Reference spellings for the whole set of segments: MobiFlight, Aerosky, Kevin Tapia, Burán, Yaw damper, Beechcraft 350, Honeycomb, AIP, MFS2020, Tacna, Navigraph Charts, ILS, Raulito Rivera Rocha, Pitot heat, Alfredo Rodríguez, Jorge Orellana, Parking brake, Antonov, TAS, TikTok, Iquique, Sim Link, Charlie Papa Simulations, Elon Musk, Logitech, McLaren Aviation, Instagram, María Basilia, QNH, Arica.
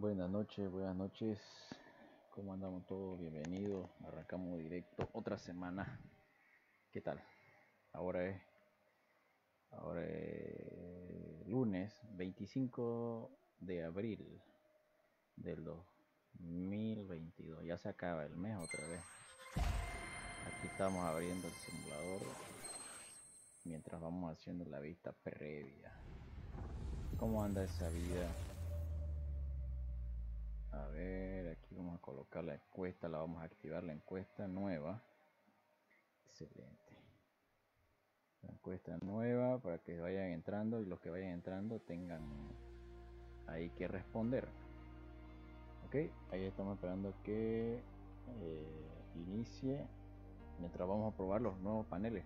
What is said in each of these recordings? Buenas noches, ¿cómo andamos todos? Bienvenidos, arrancamos directo, otra semana. ¿Qué tal? Ahora es lunes 25 de abril del 2022, ya se acaba el mes otra vez. Aquí estamos abriendo el simulador mientras vamos haciendo la vista previa. ¿Cómo anda esa vida? A ver, aquí vamos a colocar la encuesta, la vamos a activar, la encuesta nueva. Excelente. La encuesta nueva para que vayan entrando y los que vayan entrando tengan ahí que responder. Ok, ahí estamos esperando que inicie. Mientras vamos a probar los nuevos paneles.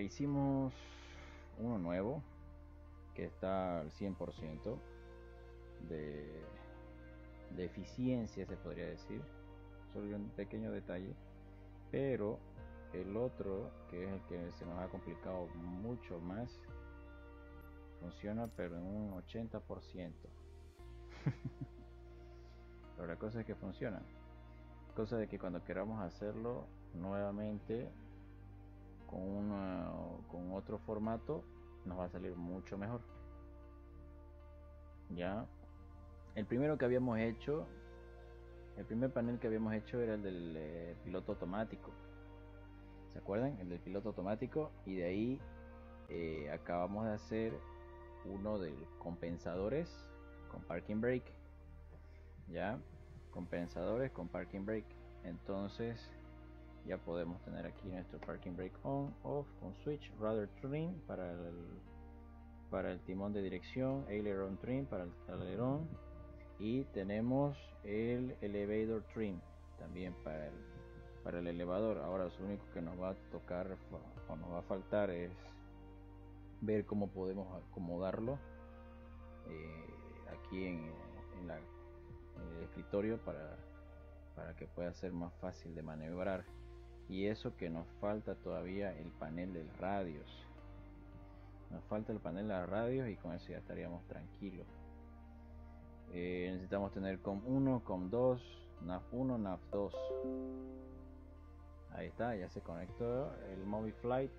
Hicimos uno nuevo que está al 100%. De eficiencia se podría decir, solo un pequeño detalle, pero el otro, que es el que se nos ha complicado mucho más, funciona pero en un 80% pero la cosa es que funciona, cosa de que cuando queramos hacerlo nuevamente con otro formato nos va a salir mucho mejor. Ya el primer panel que habíamos hecho era el del piloto automático, ¿se acuerdan? El del piloto automático, y de ahí acabamos de hacer uno de compensadores con parking brake, ya, compensadores con parking brake. Entonces ya podemos tener aquí nuestro parking brake on, off, con switch, rudder trim para el timón de dirección, aileron trim para el alerón, y tenemos el elevator trim también para el elevador. Ahora lo único que nos va a tocar o nos va a faltar es ver cómo podemos acomodarlo aquí en el escritorio para que pueda ser más fácil de maniobrar, y eso que nos falta todavía, el panel del radios. Nos falta el panel de las radios y con eso ya estaríamos tranquilos. Necesitamos tener COM 1, COM 2, NAV 1, NAV 2. Ahí está, ya se conectó el MobiFlight.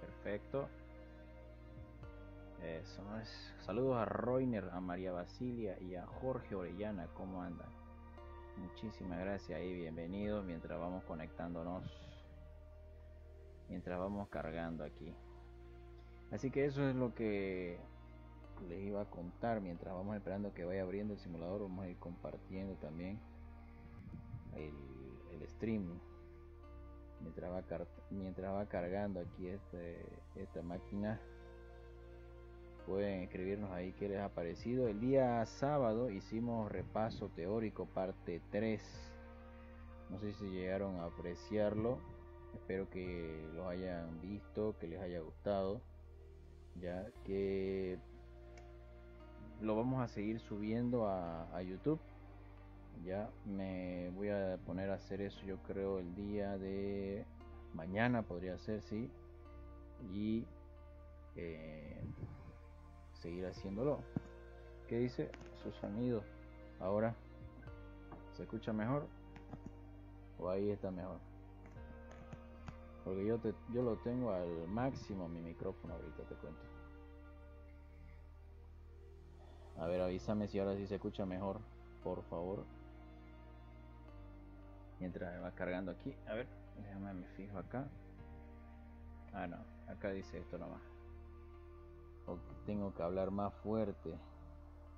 Perfecto. Eso es. Saludos a Roiner, a María Basilia y a Jorge Orellana. ¿Cómo andan? Muchísimas gracias y bienvenidos mientras vamos conectándonos. Mientras vamos cargando aquí. Así que eso es lo que les iba a contar. Mientras vamos esperando que vaya abriendo el simulador, vamos a ir compartiendo también el stream mientras va cargando aquí esta máquina. Pueden escribirnos ahí qué les ha parecido. El día sábado hicimos repaso teórico parte 3, no sé si llegaron a apreciarlo, espero que los hayan visto, que les haya gustado. Ya que lo vamos a seguir subiendo a YouTube. Ya me voy a poner a hacer eso, yo creo el día de mañana podría ser, sí, y seguir haciéndolo. ¿Qué dice su sonido? Ahora se escucha mejor, o ahí está mejor, porque yo lo tengo al máximo mi micrófono ahorita, te cuento. A ver, avísame si ahora sí se escucha mejor, por favor. Mientras me va cargando aquí, a ver, déjame me fijo acá. Ah, no, acá dice esto nomás. O tengo que hablar más fuerte.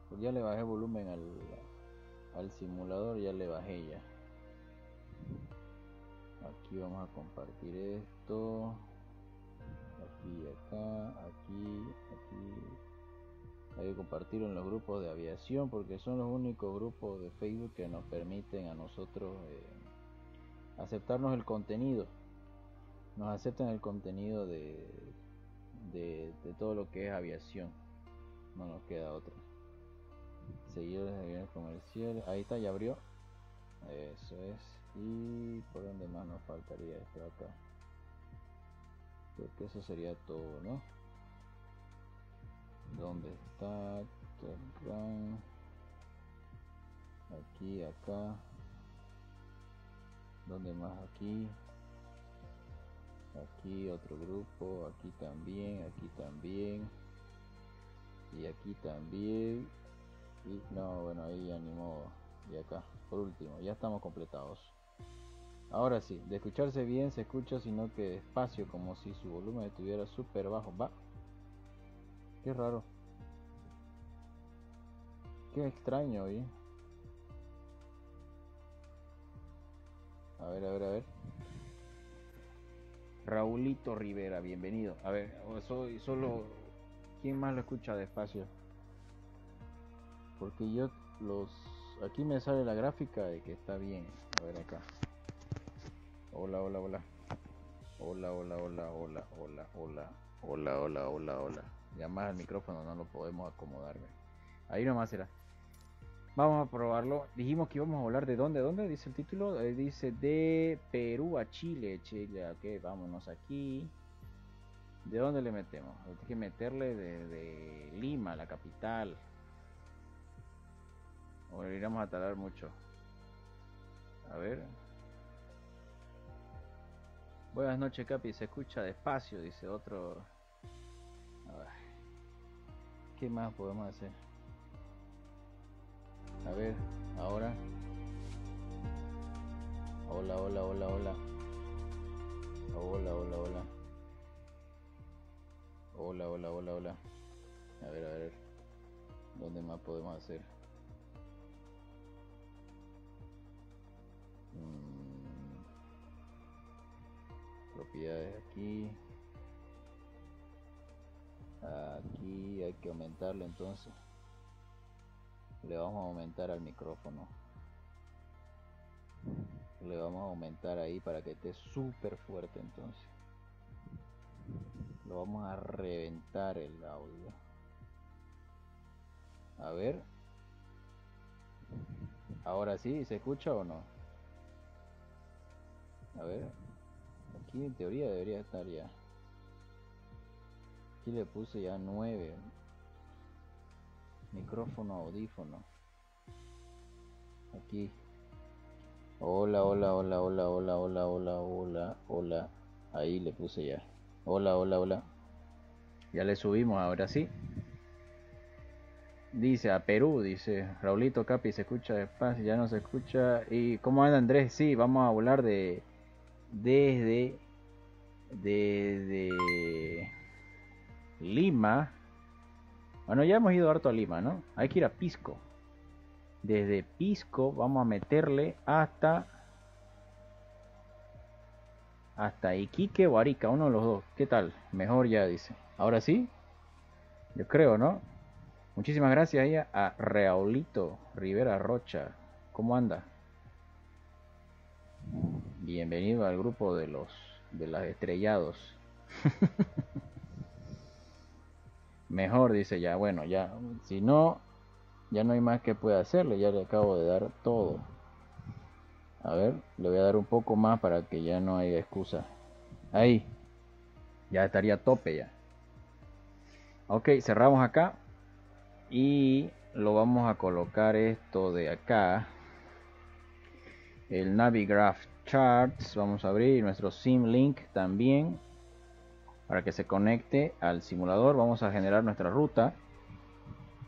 Pues ya le bajé volumen al simulador, ya le bajé ya. Aquí vamos a compartir esto. Aquí, acá, aquí, aquí. Hay que compartirlo en los grupos de aviación porque son los únicos grupos de Facebook que nos permiten a nosotros aceptarnos el contenido. Nos aceptan el contenido de todo lo que es aviación. No nos queda otra. Seguidores de aviones comerciales. Ahí está, ya abrió. Eso es. Y por donde más nos faltaría esto acá, porque eso sería todo, ¿no? ¿Dónde está? aquí, acá, donde más, aquí, aquí otro grupo, aquí también, aquí también y aquí también, y no, bueno, ahí ya ni modo. Y acá por último ya estamos completados. Ahora sí, de escucharse bien se escucha, sino que despacio, como si su volumen estuviera súper bajo. Va, qué raro, qué extraño. Oye, a ver, a ver, a ver. Raulito Rivera, bienvenido. A ver, soy solo... ¿Quién más lo escucha despacio? Porque yo los... Aquí me sale la gráfica de que está bien. A ver acá. Hola, hola, hola. Hola, hola, hola, hola, hola, hola. Hola, hola, hola, hola. Ya más al micrófono no lo podemos acomodar. Ahí nomás será. Vamos a probarlo. Dijimos que íbamos a hablar de dónde, dónde dice el título. Dice de Perú a Chile. Chile, ok, vámonos aquí. ¿De dónde le metemos? Hay que meterle desde Lima, la capital. O le iremos a talar mucho. A ver. Buenas noches, Capi. Se escucha despacio, dice otro. A ver. ¿Qué más podemos hacer? A ver, ahora. Hola, hola, hola, hola. Hola, hola, hola. Hola, hola, hola, hola. A ver, a ver. ¿Dónde más podemos hacer? Propiedades aquí. Aquí hay que aumentarlo entonces. Le vamos a aumentar al micrófono. Le vamos a aumentar ahí para que esté súper fuerte entonces. Lo vamos a reventar el audio. A ver. Ahora sí, ¿se escucha o no? A ver. Aquí en teoría debería estar ya. Aquí le puse ya 9. Micrófono, audífono. Aquí. Hola, hola, hola, hola, hola, hola, hola, hola, hola. Ahí le puse ya. Hola, hola, hola. Ya le subimos, ahora sí. Dice a Perú, dice Raulito Capi, se escucha despacio, ya no se escucha. ¿Y cómo anda Andrés? Sí, vamos a hablar de... Desde Lima. Bueno, ya hemos ido harto a Lima, ¿no? Hay que ir a Pisco. Desde Pisco vamos a meterle hasta Iquique o Arica, uno de los dos. ¿Qué tal? Mejor ya, dice. ¿Ahora sí? Yo creo, ¿no? Muchísimas gracias a Raulito Rivera Rocha. ¿Cómo anda? Bienvenido al grupo de los estrellados. Mejor, dice ya. Bueno, ya, si no, ya no hay más que pueda hacerle. Ya le acabo de dar todo. A ver, le voy a dar un poco más para que ya no haya excusa. Ahí. Ya estaría a tope ya. Ok, cerramos acá. Y lo vamos a colocar esto de acá. El Navigraph Charts. Vamos a abrir nuestro Sim Link también, para que se conecte al simulador. Vamos a generar nuestra ruta.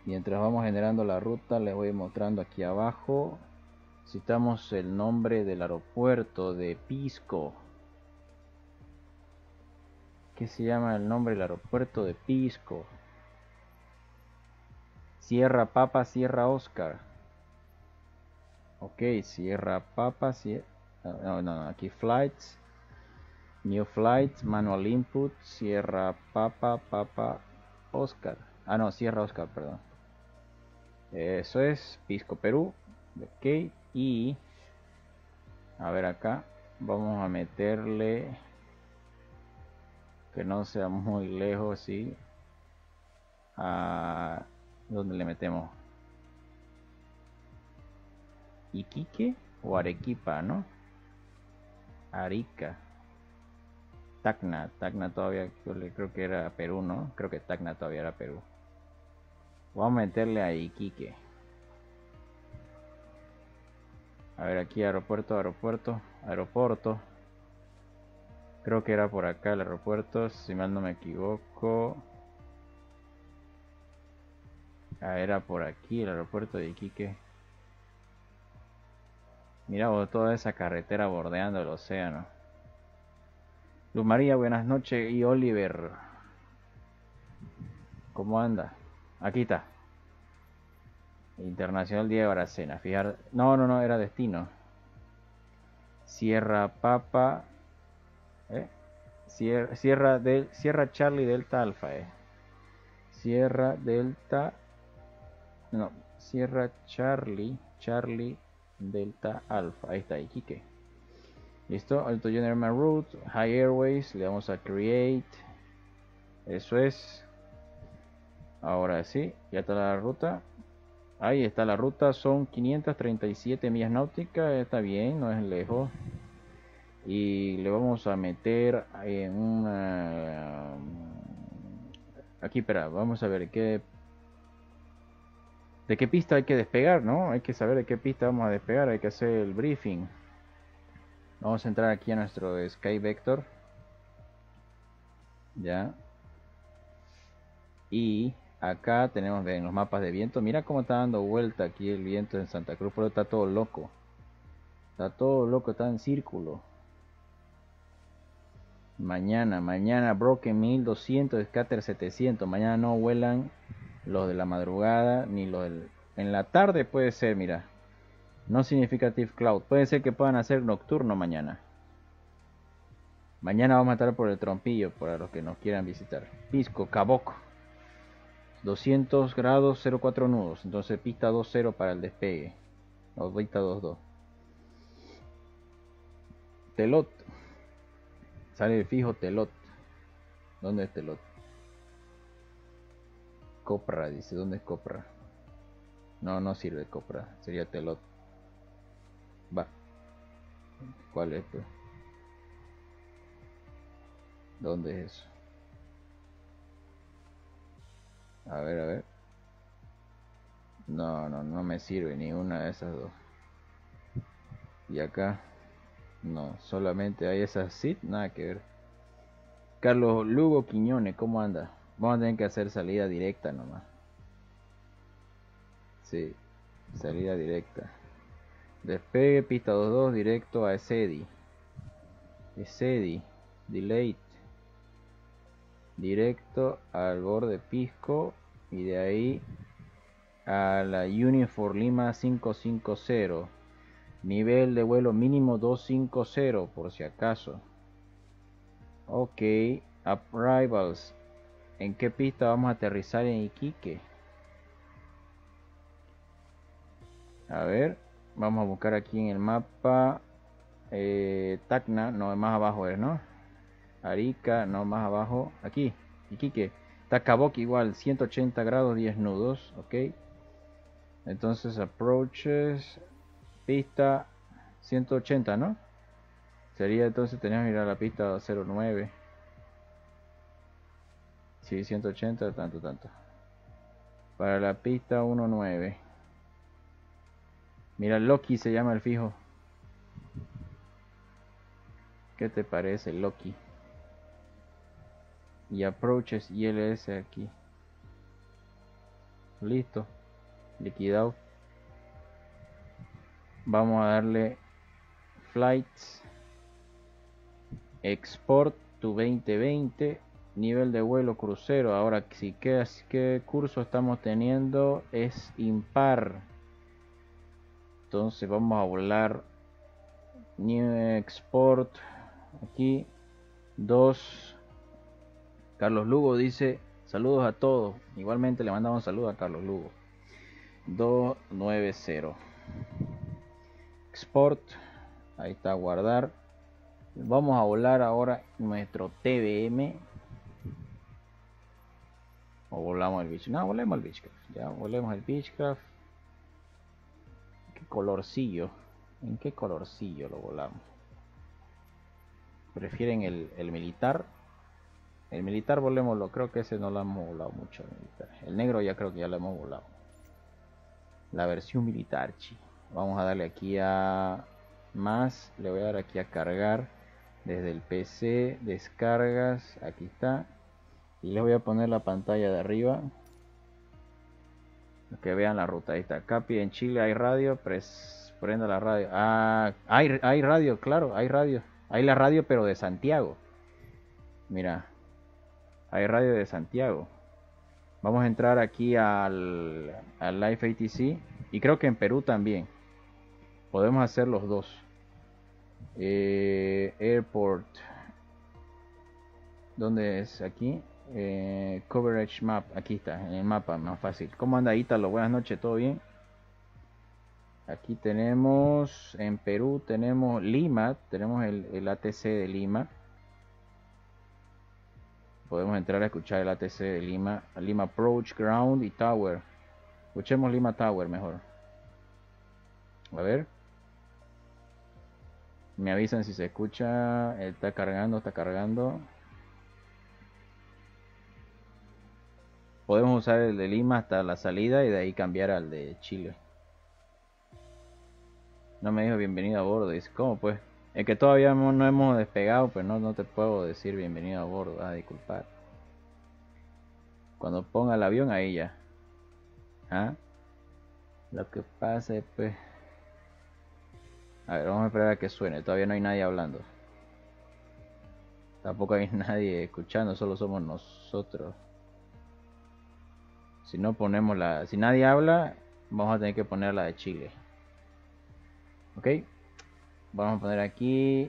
Mientras vamos generando la ruta, les voy mostrando aquí abajo. Citamos el nombre del aeropuerto de Pisco. ¿Qué se llama el nombre del aeropuerto de Pisco? Sierra Papa, Sierra Oscar. Ok, Sierra Papa, Sierra... No, no, no, aquí Flights. New Flights, Manual Input, Sierra Papa, Papa, Oscar. Ah, no, Sierra Oscar, perdón. Eso es Pisco, Perú. Ok, y... A ver acá. Vamos a meterle... Que no sea muy lejos, sí. A... ¿Dónde le metemos? Iquique o Arequipa, ¿no? Arica. Tacna, Tacna todavía, yo creo que era Perú, ¿no? Creo que Tacna todavía era Perú. Vamos a meterle a Iquique. A ver, aquí aeropuerto, aeropuerto, aeropuerto. Creo que era por acá el aeropuerto, si mal no me equivoco. Ah, era por aquí el aeropuerto de Iquique. Mira toda esa carretera bordeando el océano. Luz María, buenas noches. Y Oliver, ¿cómo anda? Aquí está. Internacional Día de Baracena. Fijar. No, no, no, era destino. Sierra Papa. Sierra Charlie Delta Alfa. Sierra Delta. No, Sierra Charlie. Charlie Delta Alfa. Ahí está, Iquique. Listo. Alto General Route. High Airways. Le damos a Create. Eso es. Ahora sí. Ya está la ruta. Ahí está la ruta, son 537 millas náuticas, está bien, no es lejos. Y le vamos a meter en una... Aquí, espera, vamos a ver qué... De qué pista hay que despegar, ¿no? Hay que saber de qué pista vamos a despegar, hay que hacer el briefing. Vamos a entrar aquí a nuestro Sky Vector. Ya. Y... acá tenemos en los mapas de viento, mira cómo está dando vuelta aquí el viento en Santa Cruz, pero está todo loco. Está todo loco, está en círculo. Mañana, Broken 1200, Scatter 700. Mañana no vuelan los de la madrugada, ni los del... En la tarde puede ser, mira. No significative cloud. Puede ser que puedan hacer nocturno mañana. Mañana vamos a estar por el Trompillo, para los que nos quieran visitar. Pisco, Caboco. 200 grados 04 nudos, entonces pista 20 para el despegue, o pista 22. Telot, sale de fijo Telot. ¿Dónde es Telot? Copra, dice, ¿dónde es Copra? No, no sirve Copra, sería Telot. Va, ¿cuál es pues? ¿Dónde es eso? A ver, a ver. No, no, no me sirve ni una de esas dos. Y acá, no, solamente hay esas sit, nada que ver. Carlos Lugo Quiñones, ¿cómo anda? Vamos a tener que hacer salida directa nomás. Sí, salida directa. Despegue, pista 22, directo a Esedi. Esedi, delay. Directo al borde Pisco y de ahí a la Unifor Lima 550. Nivel de vuelo mínimo 250 por si acaso. Ok, Arrivals. ¿En qué pista vamos a aterrizar en Iquique? A ver, vamos a buscar aquí en el mapa. Tacna, no, más abajo es, ¿no? Arica, no, más abajo, aquí, Iquique, Tacaboc igual, 180 grados, 10 nudos, ok. Entonces, approaches, pista 180, ¿no? Sería entonces, tenemos que ir a la pista 09. Sí, 180, tanto. Para la pista 19. Mira, Loki se llama el fijo. ¿Qué te parece, Loki? Y approaches ILS aquí. Listo. Liquidado. Vamos a darle flights. Export to 2020. Nivel de vuelo crucero. Ahora si qué curso estamos teniendo es impar. Entonces vamos a volar. New export. Aquí. 2. Carlos Lugo dice, saludos a todos. Igualmente le mandamos un saludo a Carlos Lugo. 290. Export. Ahí está, guardar. Vamos a volar ahora nuestro TBM. O volamos el Beechcraft. No, volemos el Beechcraft. Ya, volemos el Beechcraft. ¿Qué colorcillo? ¿En qué colorcillo lo volamos? ¿Prefieren el militar? El militar volémoslo, creo que ese no lo hemos volado mucho. El negro ya creo que ya lo hemos volado. La versión militar, chi. Vamos a darle aquí a más, le voy a dar aquí a cargar desde el PC, descargas, aquí está, y les voy a poner la pantalla de arriba, que vean la ruta, ahí está, Capi, en Chile hay radio, prenda la radio, ah, hay radio, claro, hay radio, hay la radio pero de Santiago, mira, hay radio de Santiago. Vamos a entrar aquí al Live ATC y creo que en Perú también. Podemos hacer los dos. Airport. ¿Dónde es? Aquí. Coverage Map. Aquí está, en el mapa, más fácil. ¿Cómo anda Ítalo? Buenas noches, ¿todo bien? Aquí tenemos, en Perú tenemos Lima. Tenemos el ATC de Lima. Podemos entrar a escuchar el ATC de Lima. Lima Approach, Ground y Tower. Escuchemos Lima Tower mejor. A ver. Me avisan si se escucha. Está cargando, está cargando. Podemos usar el de Lima hasta la salida y de ahí cambiar al de Chile. No me dijo bienvenido a bordo. Dice, ¿cómo pues? Es que todavía no hemos despegado, pues no te puedo decir bienvenido a bordo, ah, disculpar. Cuando ponga el avión ahí ya. ¿Ah? Lo que pasa es pues... A ver, vamos a esperar a que suene, todavía no hay nadie hablando. Tampoco hay nadie escuchando, solo somos nosotros. Si no ponemos la... Si nadie habla, vamos a tener que poner la de Chile. ¿Ok? Vamos a poner aquí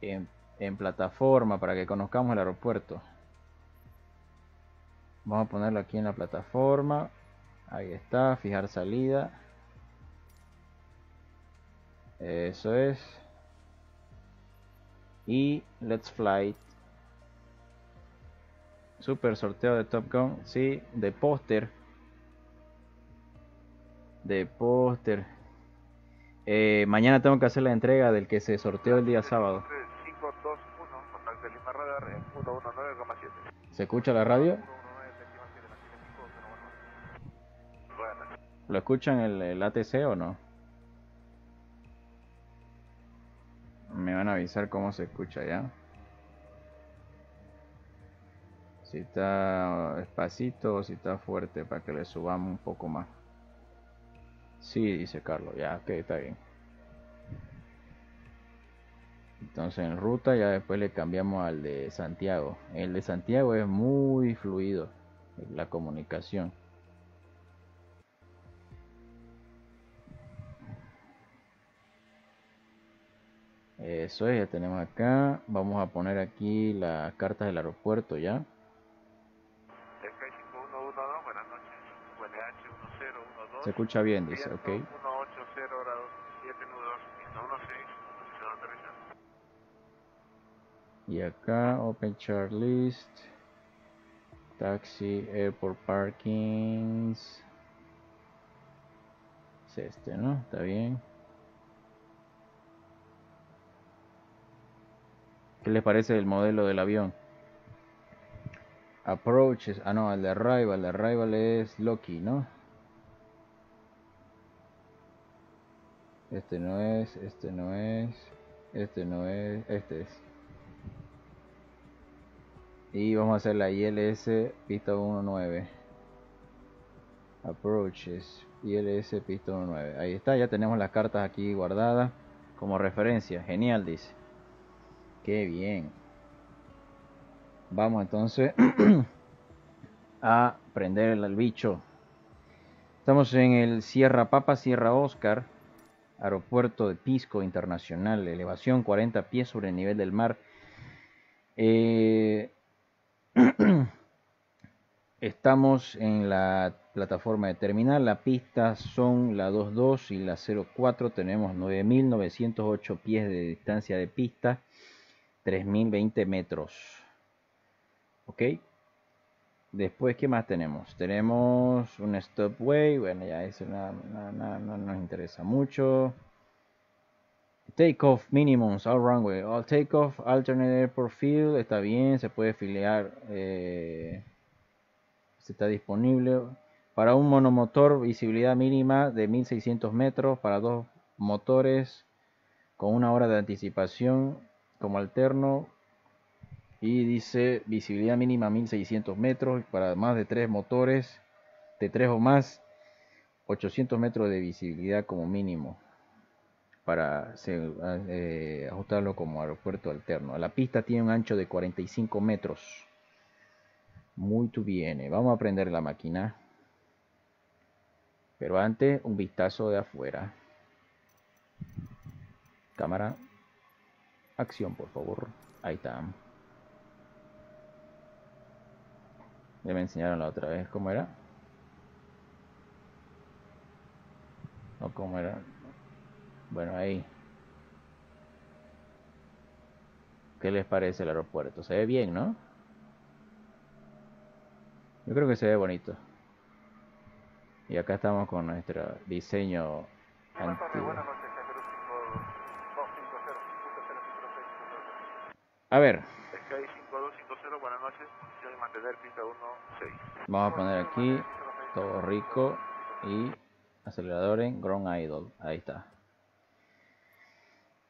en plataforma para que conozcamos el aeropuerto. Vamos a ponerlo aquí en la plataforma. Ahí está, fijar salida. Eso es. Y Let's Flight. Super sorteo de Top Gun. Sí, de póster. De póster. Mañana tengo que hacer la entrega del que se sorteó el día sábado. 521. ¿Se escucha la radio? ¿Lo escuchan el ATC o no? Me van a avisar cómo se escucha ya. Si está despacito o si está fuerte, para que le subamos un poco más. Sí, dice Carlos, ya, ok, está bien. Entonces en ruta ya después le cambiamos al de Santiago. El de Santiago es muy fluido, la comunicación. Eso es, ya tenemos acá. Vamos a poner aquí las cartas del aeropuerto ya. Se escucha bien, dice, ok. 180 grados, 792, y acá, Open Chart List, Taxi, Airport Parkings. Es este, ¿no? Está bien. ¿Qué les parece el modelo del avión? Approaches, ah no, el de Arrival es Loki, ¿no? Este no es, este no es, este no es, este es. Y vamos a hacer la ILS pista 19. Approaches, ILS pista 19. Ahí está, ya tenemos las cartas aquí guardadas como referencia. Genial, dice. Qué bien. Vamos entonces a prender el bicho. Estamos en el Sierra Papa, Sierra Oscar. Aeropuerto de Pisco Internacional, elevación 40 pies sobre el nivel del mar. Estamos en la plataforma de terminal, la pista son la 22 y la 04, tenemos 9.908 pies de distancia de pista, 3.020 metros. Ok. Después, ¿qué más tenemos? Tenemos un stopway, bueno, ya eso no nos interesa mucho. Takeoff minimums, all runway, all takeoff, alternate airport field, está bien, se puede filiar, está disponible. Para un monomotor, visibilidad mínima de 1600 metros. Para dos motores, con una hora de anticipación como alterno. Y dice visibilidad mínima 1600 metros. Para más de tres motores, de tres o más, 800 metros de visibilidad como mínimo. Para ajustarlo como aeropuerto alterno. La pista tiene un ancho de 45 metros. Muy bien, vamos a prender la máquina. Pero antes, un vistazo de afuera. Cámara, acción por favor. Ahí está. Ya me enseñaron la otra vez cómo era. No, cómo era. Bueno, ahí. ¿Qué les parece el aeropuerto? Se ve bien, ¿no? Yo creo que se ve bonito. Y acá estamos con nuestro diseño antiguo. A ver. Sky 5250, buenas noches. Posición de mantener pista 16. Vamos a poner aquí todo rico y acelerador en ground idle. Ahí está.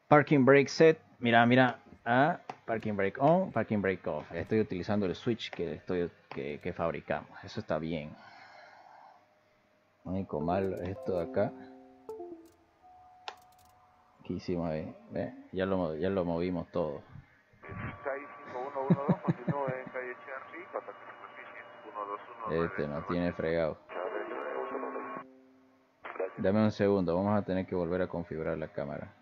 Parking brake set. Mira, mira. Ah, parking brake on, parking brake off. Estoy utilizando el switch que fabricamos. Eso está bien. Único malo es esto de acá. ¿Qué hicimos ahí? ¿Ve? Ya lo movimos todo. Este no tiene fregado. Dame un segundo, vamos a tener que volver a configurar la cámara.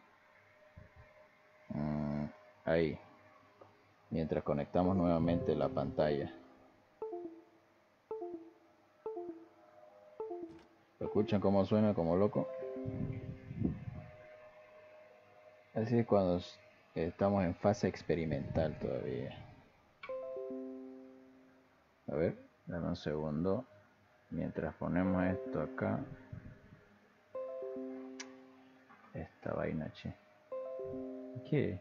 Ahí. Mientras conectamos nuevamente la pantalla. ¿Lo escuchan cómo suena como loco? Así es cuando estamos en fase experimental todavía. A ver, dame un segundo. Mientras ponemos esto acá. Esta vaina, che. ¿Qué?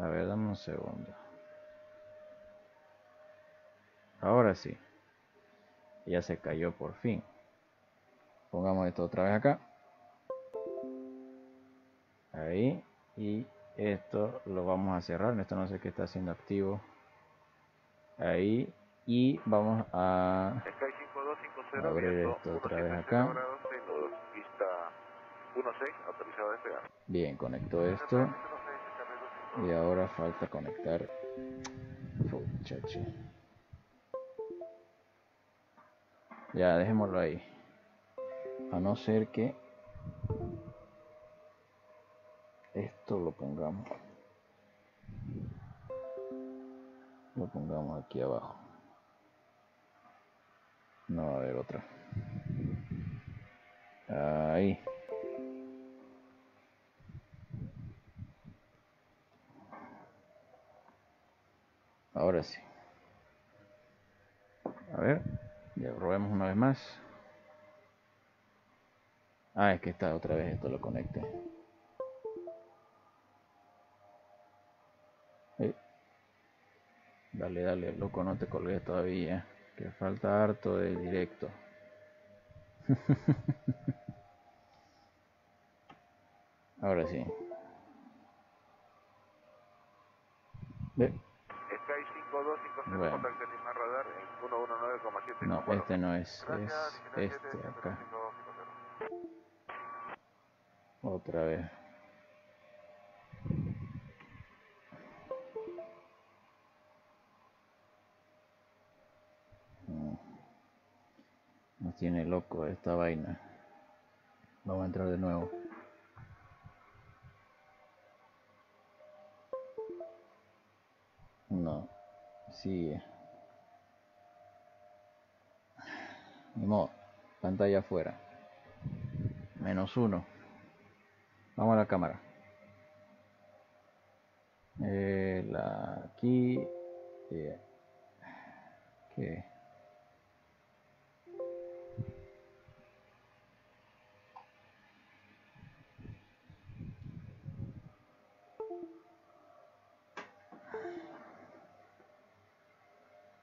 A ver, dame un segundo. Ahora sí. Ya se cayó por fin. Pongamos esto otra vez acá. Ahí. Y esto lo vamos a cerrar. Esto no sé qué está haciendo activo. Ahí. Y vamos a abrir esto otra vez acá. Bien, conectó esto. Y ahora falta conectar. Chachi. Ya, dejémoslo ahí. A no ser que esto lo pongamos. Lo pongamos aquí abajo. No va a haber otra. Ahí. Ahora sí. A ver. Ya probemos una vez más. Ah, es que está otra vez, esto lo conecté. Dale, dale, loco, no te colgues todavía. Que falta harto de directo. Ahora sí. Bueno. No, este no es, es este acá. Otra vez. Nos tiene loco esta vaina. Vamos a entrar de nuevo. No. Sigue. Ni modo. Pantalla afuera. -1. Vamos a la cámara. Aquí. ¿Qué?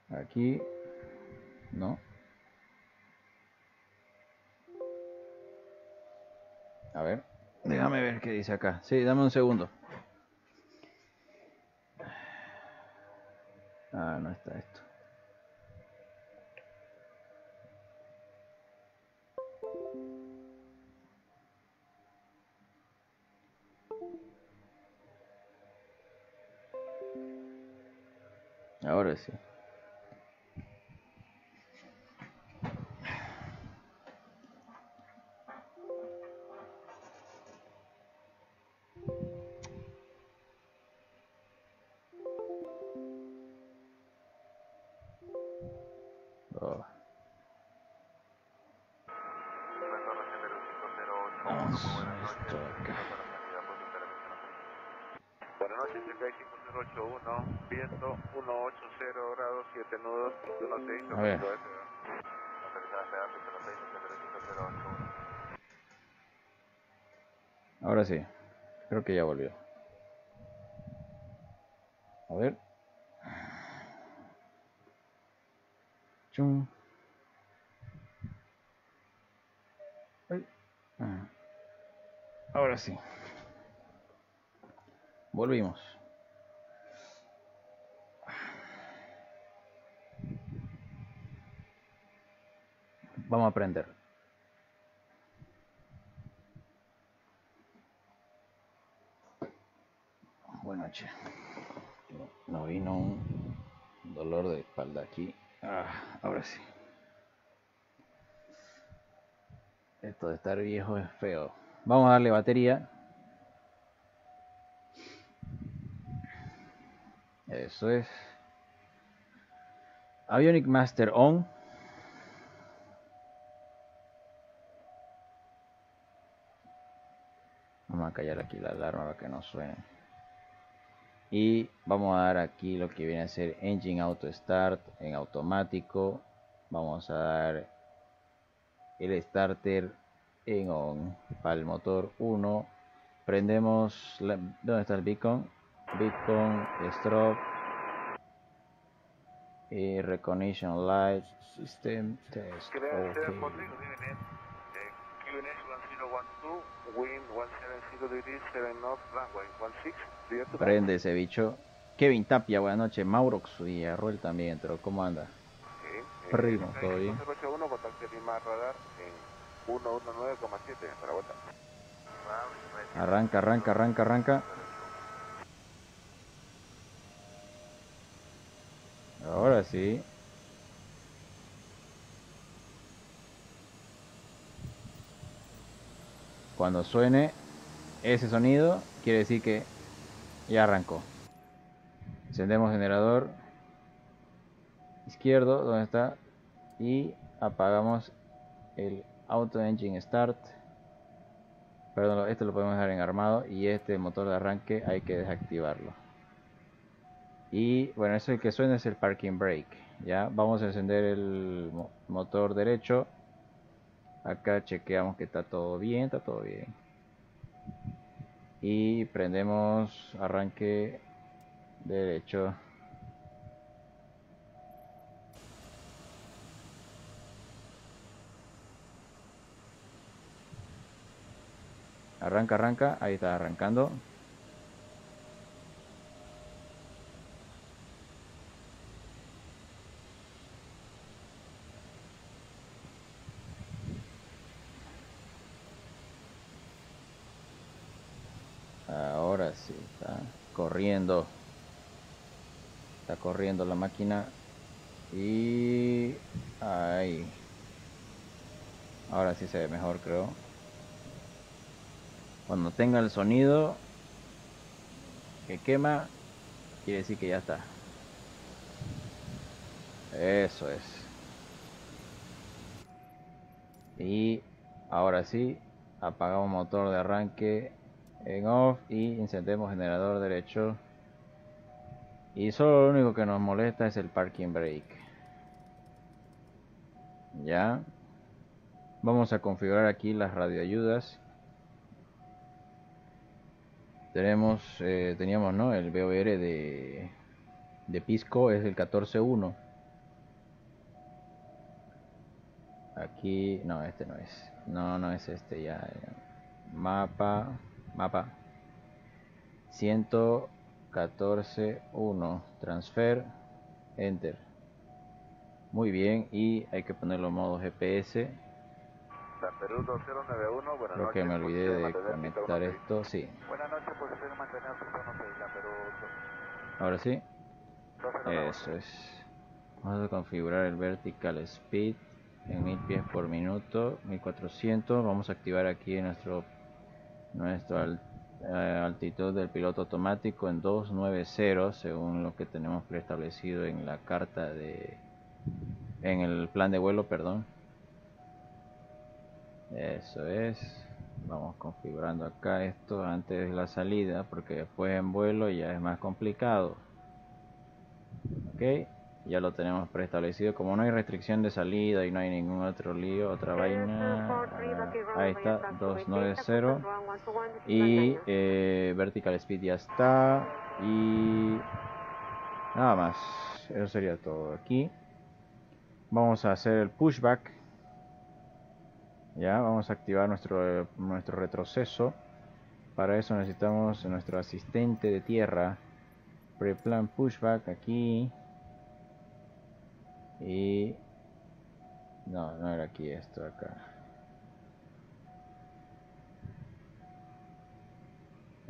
Aquí. No. A ver. Déjame ver qué dice acá. Sí, dame un segundo. Ah, no está esto. Ahora sí. A ver. Ahora sí, creo que ya volvió. A ver. Chum. Ahora sí. Volvimos. Vamos a aprender. Buenas noches. Nos vino un dolor de espalda aquí. Ah, ahora sí. Esto de estar viejo es feo. Vamos a darle batería. Eso es. Avionic Master on. Vamos a callar aquí la alarma para que no suene. Y vamos a dar aquí lo que viene a ser Engine Auto Start en automático. Vamos a dar el starter en on para el motor 1. Prendemos la, ¿dónde está el beacon? Beacon, strobe, y Recognition Light System Test. Prende ese bicho. Kevin Tapia, buenas noches. Mauro Villarroel también entró. ¿Cómo anda? Sí, primo, todo bien. Arranca, arranca, arranca, arranca. Ahora sí. Cuando suene ese sonido, quiere decir que ya arrancó. Encendemos generador izquierdo, donde está, y apagamos el Auto Engine Start. Perdón, esto lo podemos dejar en armado y este motor de arranque hay que desactivarlo. Y bueno, eso que suena es el Parking Brake. Ya vamos a encender el motor derecho. Acá chequeamos que está todo bien, y prendemos arranque derecho. Arranca, arranca, ahí está arrancando. Está corriendo la máquina y ahí ahora sí se ve mejor, creo. Cuando tenga el sonido que quema, quiere decir que ya está. Eso es. Y ahora sí apagamos motor de arranque en off y encendemos generador derecho. Y solo lo único que nos molesta es el parking brake. Ya. Vamos a configurar aquí las radioayudas. Tenemos, teníamos, ¿no? El VOR de Pisco es el 14.1. Aquí, no, este no es. No, no es este ya. Mapa. 114.1. Transfer. Enter. Muy bien, y hay que ponerlo en modo GPS. San Perú 2091, buenas noches. Creo que me olvidé de conectar esto, sí. Buenas noches, posición mantener posición 6, San Perú 2. Ahora sí. Eso es. Vamos a configurar el vertical speed en 1000 pies por minuto, 1400. Vamos a activar aquí nuestra altitud del piloto automático en 290, según lo que tenemos preestablecido en la carta de... en el plan de vuelo, perdón. Eso es. Vamos configurando acá esto antes de la salida, porque después en vuelo ya es más complicado. Ok, ya lo tenemos preestablecido. Como no hay restricción de salida y no hay ningún otro lío, otra vaina, ahí está, 290. Y vertical speed ya está. Y nada más, eso sería todo. Aquí vamos a hacer el pushback. Ya, vamos a activar nuestro retroceso. Para eso necesitamos nuestro asistente de tierra. Preplan pushback aquí. Y... no, no era aquí esto, acá.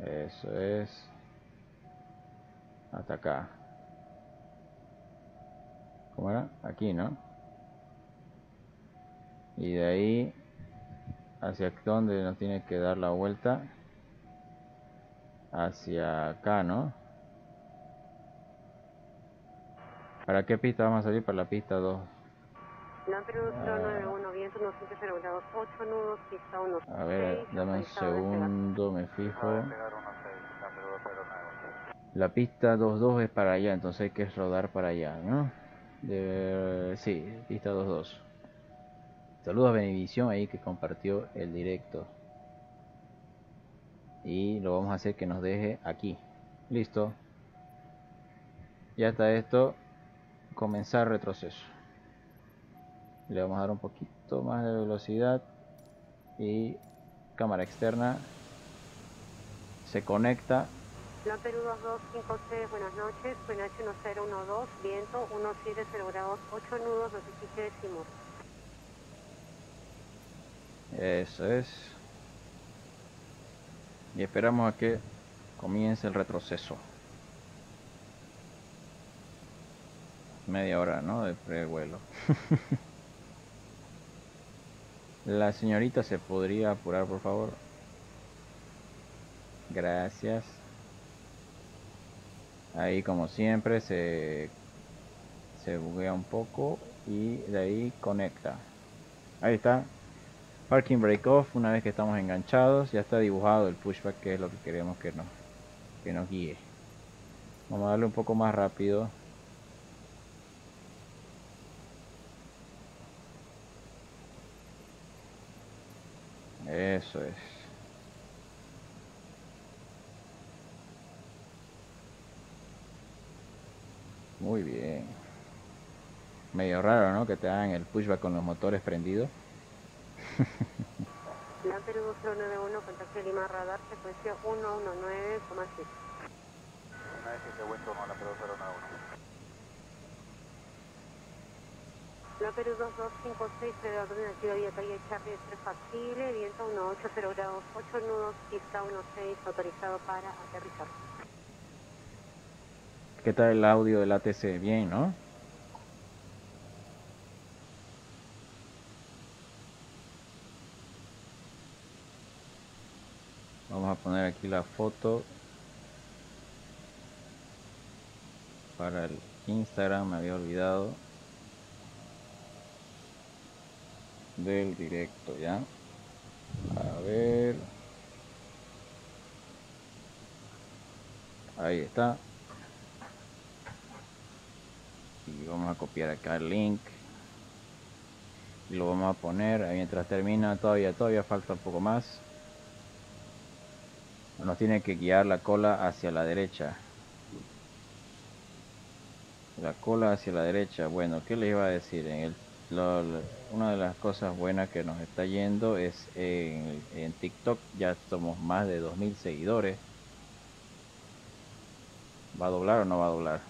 Eso es. Hasta acá. ¿Cómo era? Aquí, ¿no? Y de ahí... hacia donde nos tiene que dar la vuelta. Hacia acá, ¿no? ¿Para qué pista vamos a salir? Para la pista 2. A ver, dame un segundo, me fijo. La pista 2.2 es para allá, entonces hay que rodar para allá, ¿no? Sí, pista 2.2. Saludos a Benevisión ahí que compartió el directo. Y lo vamos a hacer que nos deje aquí. Listo. Ya está esto. Comenzar retroceso. Le vamos a dar un poquito más de velocidad. Y cámara externa. Se conecta. Plan Perú 2253, buenas noches. Buenas noches 1012, viento 170 grados, 8 nudos, 27 décimos. Eso es. Y esperamos a que comience el retroceso. Media hora, ¿no? De prevuelo. La señorita se podría apurar, por favor. Gracias. Ahí, como siempre, se buguea un poco y de ahí conecta. Ahí está. Parking brake off. Una vez que estamos enganchados, ya está dibujado el pushback, que es lo que queremos que nos guíe. Vamos a darle un poco más rápido. Eso es. Muy bien. Medio raro, ¿no? Que te hagan el pushback con los motores prendidos. La Perú 091, contacto Lima Radar, secuencia 119,6. Una vez que se vuelve con la Perú 091. La Perú 2256, Federal activa vía calle Charlie 3 factible, viento 180 grados, 8 nudos, pista 16, autorizado para aterrizar. ¿Qué tal el audio del ATC? Bien, ¿no? Vamos a poner aquí la foto para el Instagram, me había olvidado del directo, ya. A ver. Ahí está. Y vamos a copiar acá el link. Y lo vamos a poner ahí mientras termina. Todavía falta un poco más. Nos tiene que guiar la cola hacia la derecha. La cola hacia la derecha. Bueno, ¿qué les iba a decir? En el una de las cosas buenas que nos está yendo es en TikTok. Ya somos más de 2000 seguidores. ¿Va a doblar o no va a doblar?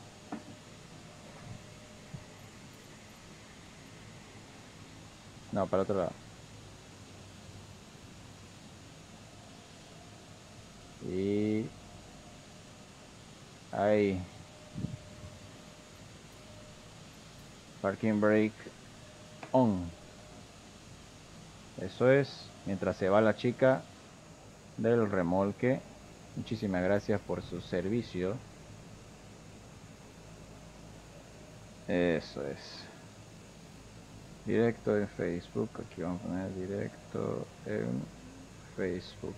No, para otro lado. Y ahí. Parking brake on. Eso es. Mientras se va la chica del remolque. Muchísimas gracias por su servicio. Eso es. Directo en Facebook. Aquí vamos a poner directo en Facebook.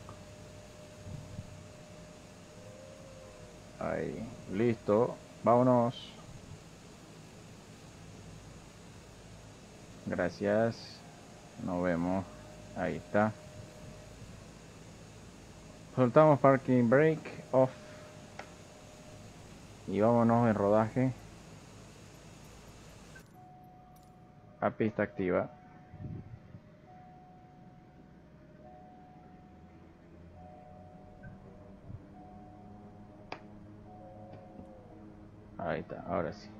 Ahí. Listo. Vámonos. Gracias. Nos vemos. Ahí está. Soltamos parking brake off. Y vámonos en rodaje. A pista activa. Ahí está, ahora sí.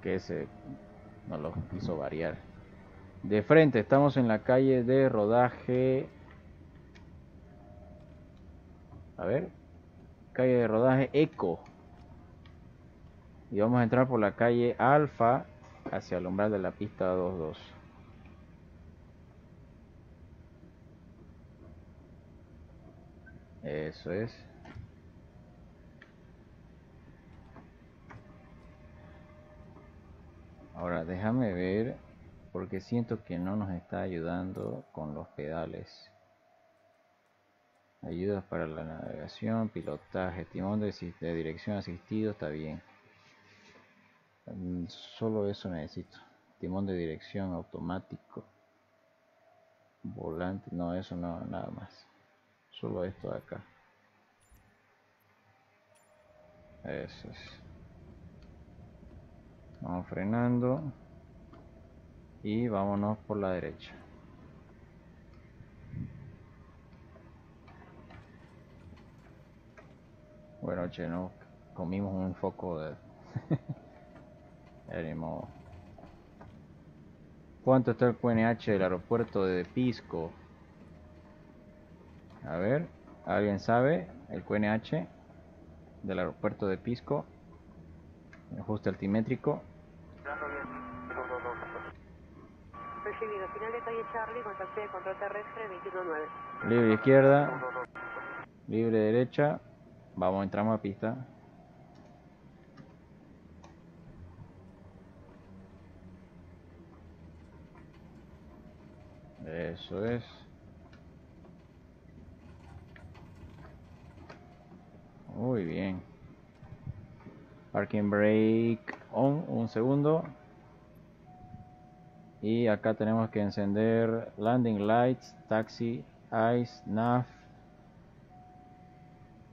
Que ese no lo hizo variar. De frente, estamos en la calle de rodaje. A ver. Calle de rodaje Eco. Y vamos a entrar por la calle Alfa. Hacia el umbral de la pista 2-2. Eso es. Ahora déjame ver, porque siento que no nos está ayudando con los pedales. Ayudas para la navegación, pilotaje, timón de dirección asistido, está bien. Solo eso necesito. Timón de dirección automático. Volante. No, eso no, nada más. Solo esto de acá. Eso es. Vamos frenando. Y vámonos por la derecha. Bueno, che, no comimos un foco de... Ánimo. ¿Cuánto está el QNH del aeropuerto de Pisco? A ver, ¿alguien sabe el QNH del aeropuerto de Pisco? Ajuste altimétrico. Recibido, final de calle Charlie con taxi de control terrestre 21-9. Libre izquierda, libre derecha. Vamos, entramos a pista. Eso es. Muy bien. Parking brake on. Un segundo. Y acá tenemos que encender landing lights, taxi, ice, nav.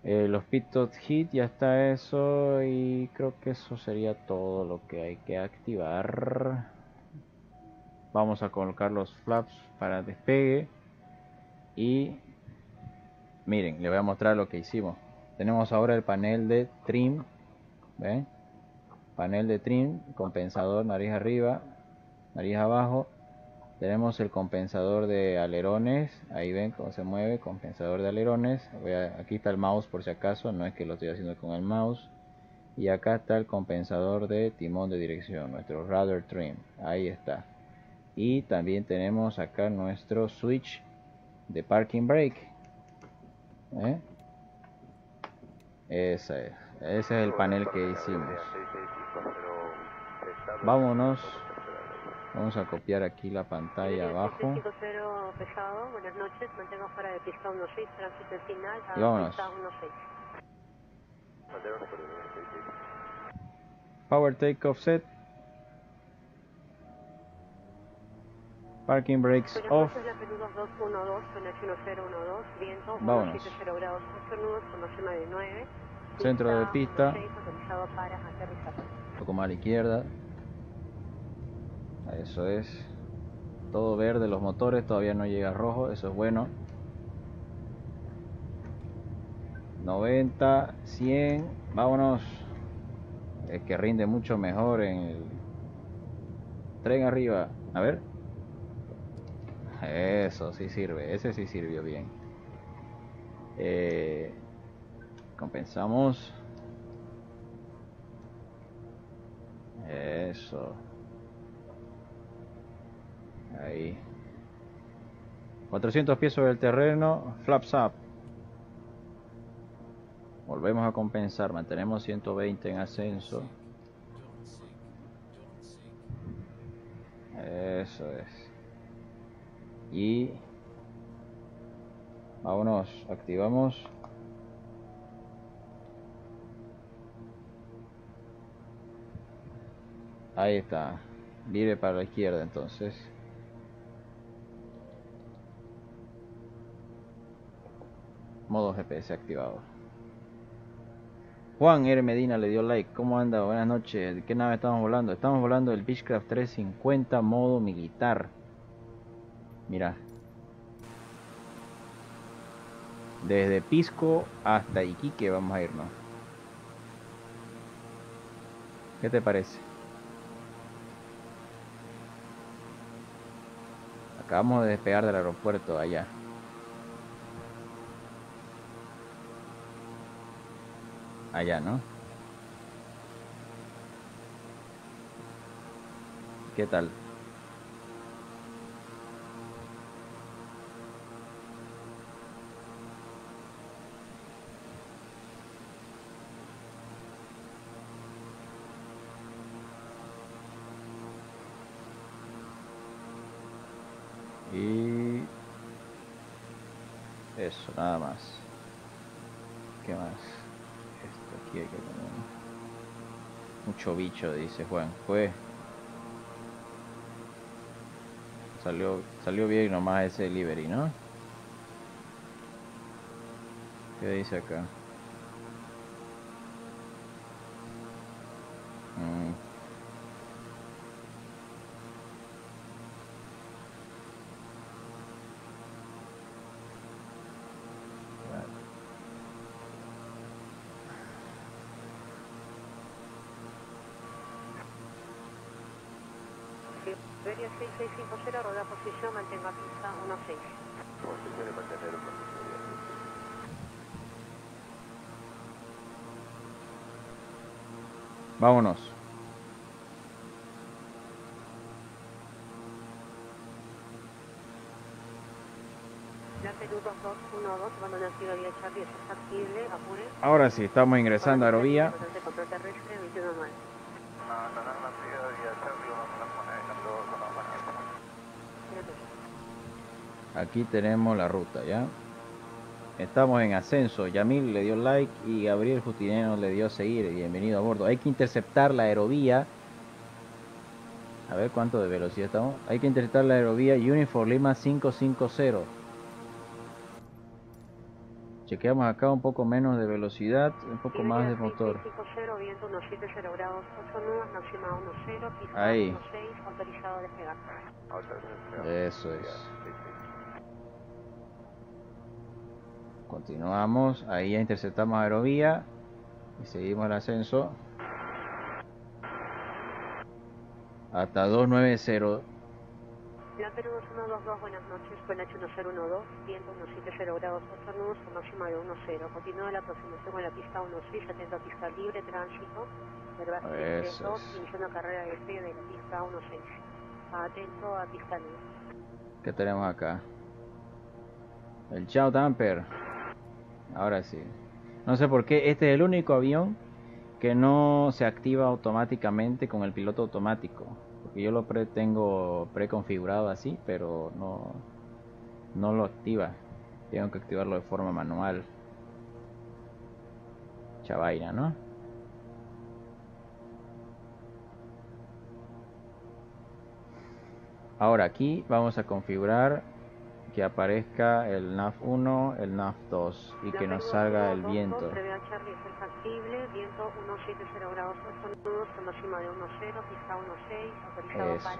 Los pitot hit. Ya está eso. Y creo que eso sería todo lo que hay que activar. Vamos a colocar los flaps para despegue. Y miren, les voy a mostrar lo que hicimos. Tenemos ahora el panel de trim. ¿Ven? Panel de trim, compensador nariz arriba, nariz abajo. Tenemos el compensador de alerones. Ahí ven cómo se mueve, compensador de alerones. Aquí está el mouse por si acaso, no es que lo estoy haciendo con el mouse. Y acá está el compensador de timón de dirección, nuestro rudder trim. Ahí está. Y también tenemos acá nuestro switch de parking brake. Ese es el panel que hicimos. Vámonos. Vamos a copiar aquí la pantalla abajo. Y vámonos. Power take off set. Parking brakes off. Vámonos. Centro de pista. Un poco más a la izquierda. Eso es. todo verde los motores, todavía no llega rojo, eso es bueno. 90, 100, vámonos. Es que rinde mucho mejor en el tren arriba. A ver. Eso sí sirve, ese sí sirvió bien. Compensamos. Eso. Ahí. 400 pies sobre el terreno, flaps up. Volvemos a compensar, mantenemos 120 en ascenso. Eso es. Y vámonos, activamos. Ahí está, vire para la izquierda entonces. Modo GPS activado. Juan R. Medina le dio like. ¿Cómo anda? Buenas noches. ¿De qué nave estamos volando? Estamos volando el Beechcraft 350 modo militar. Mira. Desde Pisco hasta Iquique vamos a irnos. ¿Qué te parece? Acabamos de despegar del aeropuerto allá. Allá, ¿no? ¿Qué tal? Y eso, nada más. ¿Qué más? Aquí hay que poner mucho bicho, dice Juan. Pues salió bien nomás ese delivery, ¿no? ¿Qué dice acá? Yo mantengo aquí a 1.6. Vámonos. Ya Perú 2212, abandonación de vía Charlie, es factible, apure. Ahora sí, estamos ingresando a aerovía. Control terrestre 21.9. Aquí tenemos la ruta, ¿ya? Estamos en ascenso. Yamil le dio like y Gabriel Justiniano le dio seguir. Bienvenido a bordo. Hay que interceptar la aerovía. A ver cuánto de velocidad estamos. Hay que interceptar la aerovía Unifor Lima 550. Chequeamos acá un poco menos de velocidad, un poco más de motor. Ahí. Eso es. Continuamos, ahí ya interceptamos aerovía y seguimos el ascenso hasta 290. La Perú 2122, buenas noches, con H1012, viento 170 grados, 8 nudos, máxima de 10. Continúa la aproximación con la pista 16, atento a pista libre, tránsito, verbal 332, iniciando carrera de despegue de la pista 16, atento a pista libre. ¿Qué tenemos acá? El Chao Damper. Ahora sí. No sé por qué. Este es el único avión que no se activa automáticamente con el piloto automático. Porque yo lo tengo preconfigurado así, pero no lo activa. Tengo que activarlo de forma manual. Chavaina, ¿no? Ahora aquí vamos a configurar que aparezca el NAV 1, el NAV 2 y que nos salga el viento. Eso.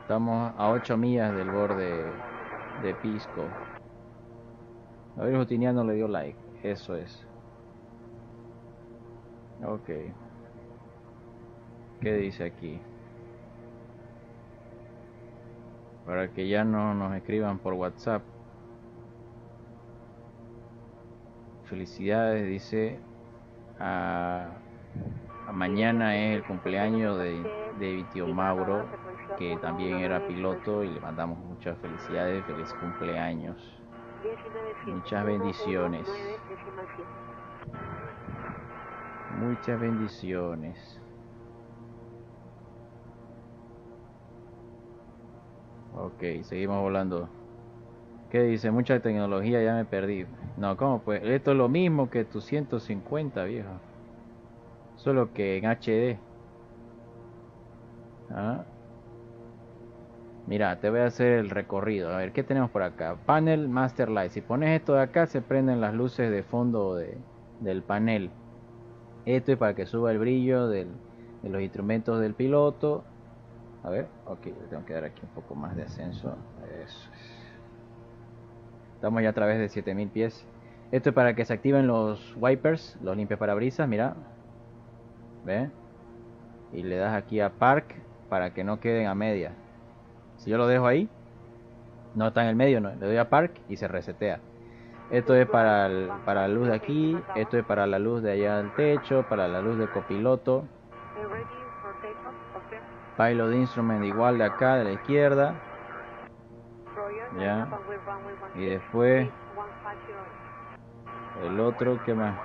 Estamos a 8 millas del borde de Pisco. Gabriel Justiniano le dio like, eso es. Ok. ¿Qué dice aquí? Para que ya no nos escriban por WhatsApp. Felicidades, dice. A mañana es el cumpleaños de Vitio Mauro, que también era piloto, y le mandamos muchas felicidades. Feliz cumpleaños. Muchas bendiciones. Muchas bendiciones. Ok, seguimos volando. ¿Qué dice? Mucha tecnología, ya me perdí. No, ¿cómo pues? Esto es lo mismo que tu 150, viejo. Solo que en HD. ¿Ah? Mira, te voy a hacer el recorrido. A ver, ¿qué tenemos por acá? Panel Master Light. Si pones esto de acá, se prenden las luces de fondo del panel. Esto es para que suba el brillo de los instrumentos del piloto. A ver, ok, le tengo que dar aquí un poco más de ascenso. Eso es. Estamos ya a través de 7000 pies. Esto es para que se activen los wipers, los limpiaparabrisas, mira. ¿Ve? Y le das aquí a Park para que no queden a media. Si yo lo dejo ahí, no está en el medio, no. Le doy a Park y se resetea. Esto es para la luz de aquí, esto es para la luz de allá del techo, para la luz del copiloto. Pilot Instrument igual de acá, de la izquierda. Ya. Y después el otro, ¿qué más?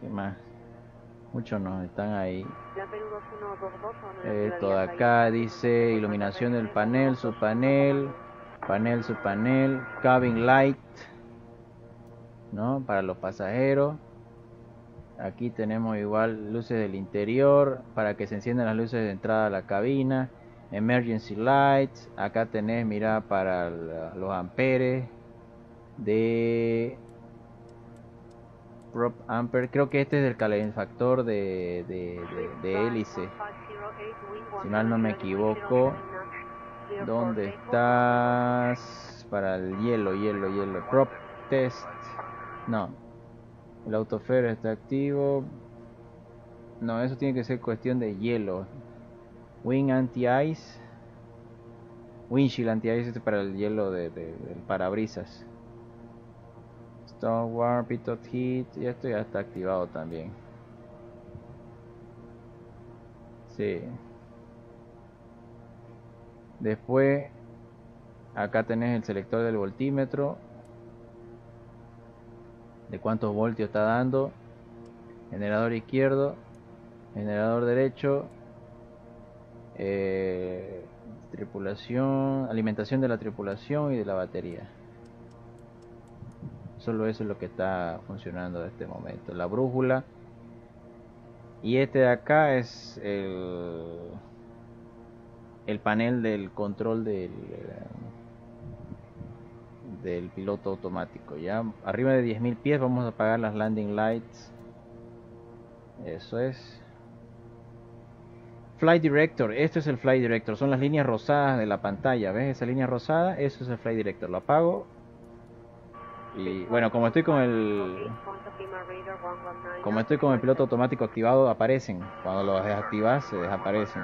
¿Qué más? Muchos nos están ahí. Esto de acá dice iluminación del panel, subpanel, panel, subpanel, cabin light, ¿no? Para los pasajeros. Aquí tenemos igual luces del interior para que se enciendan las luces de entrada a la cabina. Emergency lights. Acá tenés, mira, para los amperes de prop amper. Creo que este es el calefactor de hélice, si mal no me equivoco. ¿Dónde estás? Para el hielo. Prop test. No. El autofer está activo. No, eso tiene que ser cuestión de hielo. Wing anti-ice. Windshield anti-ice, este para el hielo del parabrisas. Stone warm, pitot heat. Y esto ya está activado también. Sí. Después, acá tenés el selector del voltímetro. De cuántos voltios está dando. Generador izquierdo, generador derecho, tripulación, alimentación de la tripulación y de la batería. Solo eso es lo que está funcionando en este momento. La brújula. Y este de acá es el panel del control del piloto automático. Ya arriba de 10.000 pies vamos a apagar las landing lights. Eso es. Flight Director. Esto es el Flight Director. Son las líneas rosadas de la pantalla. ¿Ves esa línea rosada? Eso es el Flight Director. Lo apago. Y bueno, como estoy con el piloto automático activado, aparecen. Cuando lo desactivas, se desaparecen.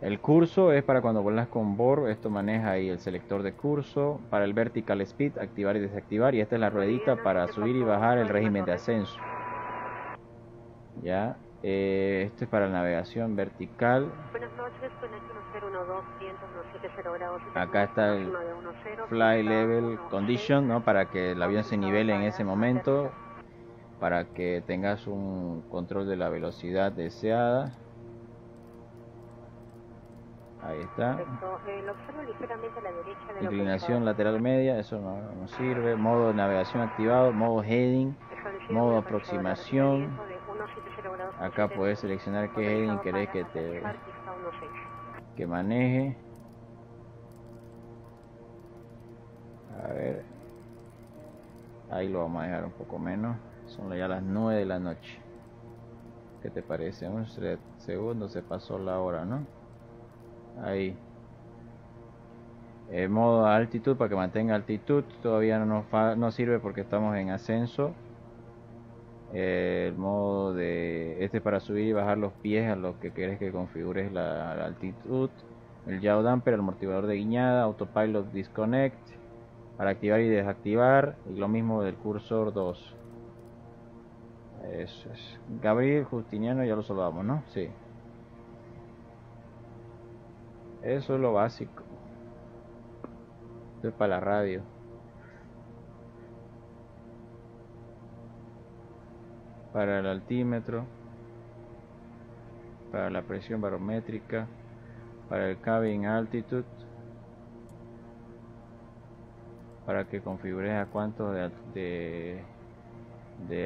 El curso es para cuando vuelas con BOR, esto maneja ahí el selector de curso. Para el vertical speed, activar y desactivar. Y esta es la ruedita para subir y bajar el régimen de ascenso. Ya, esto es para navegación vertical. Acá está el fly level condition, ¿no? Para que el avión se nivele en ese momento. Para que tengas un control de la velocidad deseada. Ahí está. Inclinación lateral media, eso no sirve. Modo de navegación activado, modo heading, modo aproximación. Acá puedes seleccionar qué heading querés que maneje. A ver, ahí lo vamos a dejar un poco menos. Son ya las 9 de la noche. ¿Qué te parece? Un segundo se pasó la hora, ¿no? Ahí. Modo altitud para que mantenga altitud. Todavía no sirve porque estamos en ascenso. El modo de este para subir y bajar los pies a los que quieres que configures la altitud. El yaw damper, el amortiguador de guiñada, autopilot disconnect para activar y desactivar, y lo mismo del cursor 2. Eso es. Gabriel Justiniano ya lo saludamos, ¿no? Sí. Eso es lo básico. Esto es para la radio. Para el altímetro. Para la presión barométrica. Para el cabin altitude. Para que configures a cuánto de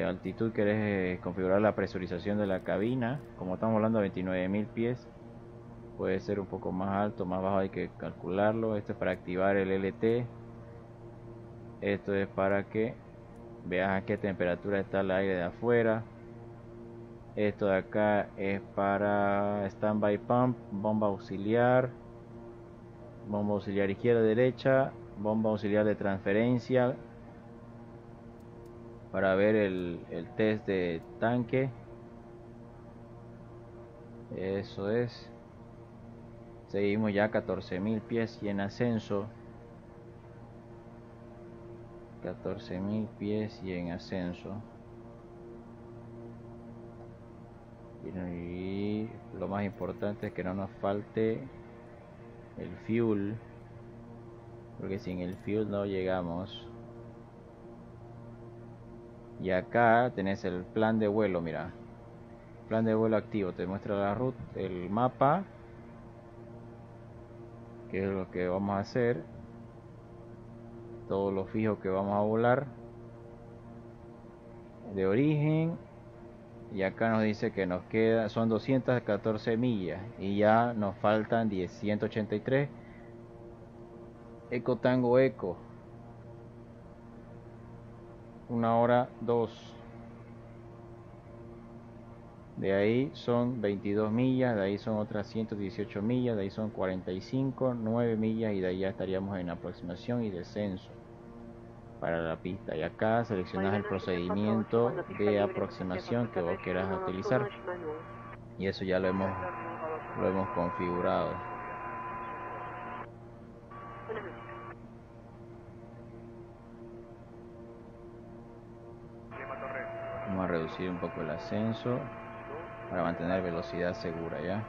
altitud querés configurar la presurización de la cabina. Como estamos hablando de 29.000 pies, puede ser un poco más alto, más bajo, hay que calcularlo. Esto es para activar el LT. Esto es para que veas a qué temperatura está el aire de afuera. Esto de acá es para standby pump, bomba auxiliar izquierda, derecha, bomba auxiliar de transferencia, para ver el test de tanque. Eso es. Seguimos ya 14.000 pies y en ascenso. 14.000 pies y en ascenso. Y lo más importante es que no nos falte el fuel, porque sin el fuel no llegamos. Y acá tenés el plan de vuelo, mira. Plan de vuelo activo, te muestra la ruta, el mapa, que es lo que vamos a hacer. Todos los fijos que vamos a volar. De origen. Y acá nos dice que nos queda, son 214 millas. Y ya nos faltan 183. Eco Tango Eco. 1 hora 2. De ahí son 22 millas, de ahí son otras 118 millas, de ahí son 45, 9 millas y de ahí ya estaríamos en aproximación y descenso para la pista. Y acá seleccionas el procedimiento de aproximación que vos quieras utilizar y eso ya lo hemos configurado. Vamos a reducir un poco el ascenso para mantener velocidad segura. Ya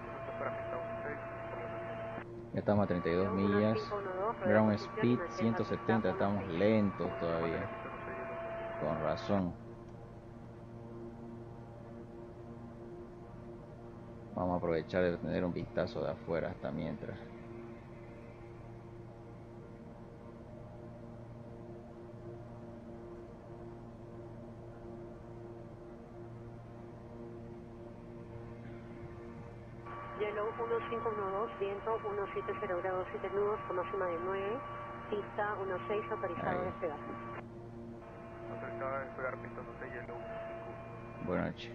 estamos a 32 millas. Ground speed 170. Estamos lentos todavía. Con razón. Vamos a aprovechar de tener un vistazo de afuera hasta mientras. Yellow 1512, viento 170 grados 7 nudos con máxima de 9, pista 16 autorizado a despegar. Autorizado a despegar, pista 16 Yellow 15. Buenas noches.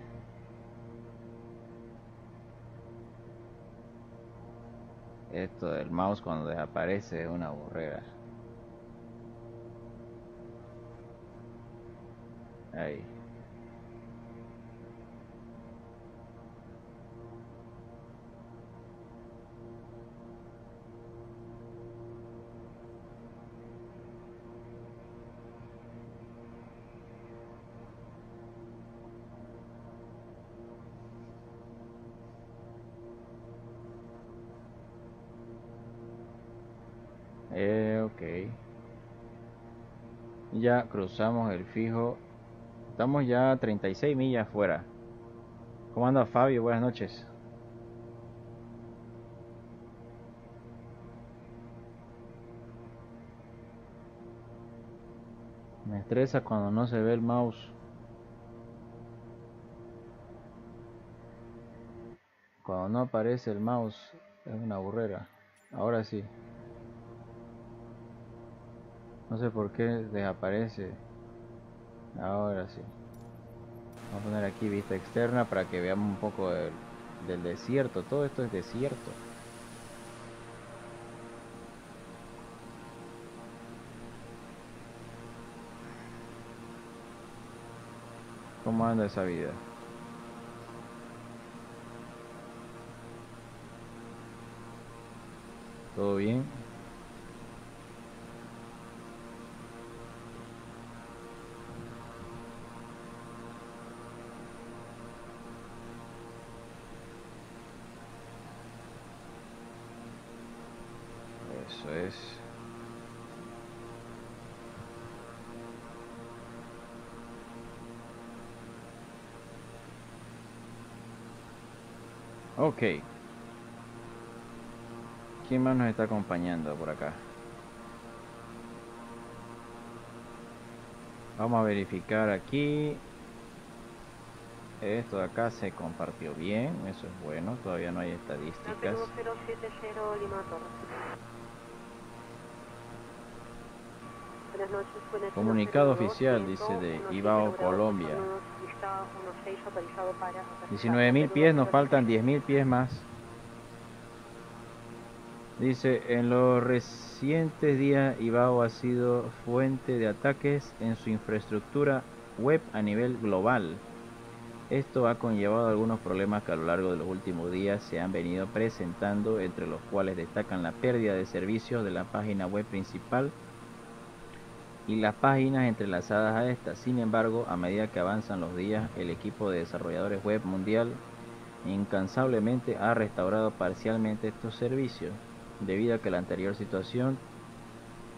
Esto del mouse cuando desaparece es una borrera. Ahí. Ok, ya cruzamos el fijo. Estamos ya a 36 millas fuera. ¿Cómo anda Fabio? Buenas noches. Me estresa cuando no se ve el mouse. Cuando no aparece el mouse Es una burrera. Ahora sí. No sé por qué desaparece. Ahora sí. Vamos a poner aquí vista externa para que veamos un poco del desierto. Todo esto es desierto. ¿Cómo anda esa vida? ¿Todo bien? Eso es. Ok. ¿Quién más nos está acompañando por acá? Vamos a verificar aquí. Esto de acá se compartió bien. Eso es bueno. Todavía no hay estadísticas. Comunicado oficial, dice, de Ibao, Colombia. 19.000 pies, nos faltan 10.000 pies más. Dice, en los recientes días Ibao ha sido fuente de ataques en su infraestructura web a nivel global. Esto ha conllevado algunos problemas que a lo largo de los últimos días se han venido presentando, entre los cuales destacan la pérdida de servicios de la página web principal y las páginas entrelazadas a esta. Sin embargo, a medida que avanzan los días, el equipo de desarrolladores web mundial incansablemente ha restaurado parcialmente estos servicios. Debido a que la anterior situación,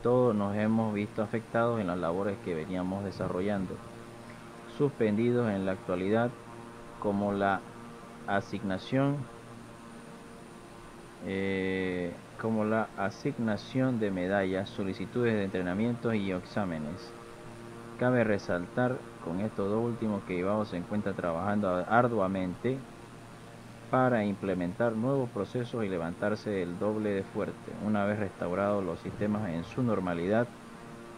todos nos hemos visto afectados en las labores que veníamos desarrollando, suspendidos en la actualidad, como la asignación de medallas, solicitudes de entrenamientos y exámenes. Cabe resaltar con estos dos últimos que Ibao se encuentra trabajando arduamente para implementar nuevos procesos y levantarse el doble de fuerte. Una vez restaurados los sistemas en su normalidad,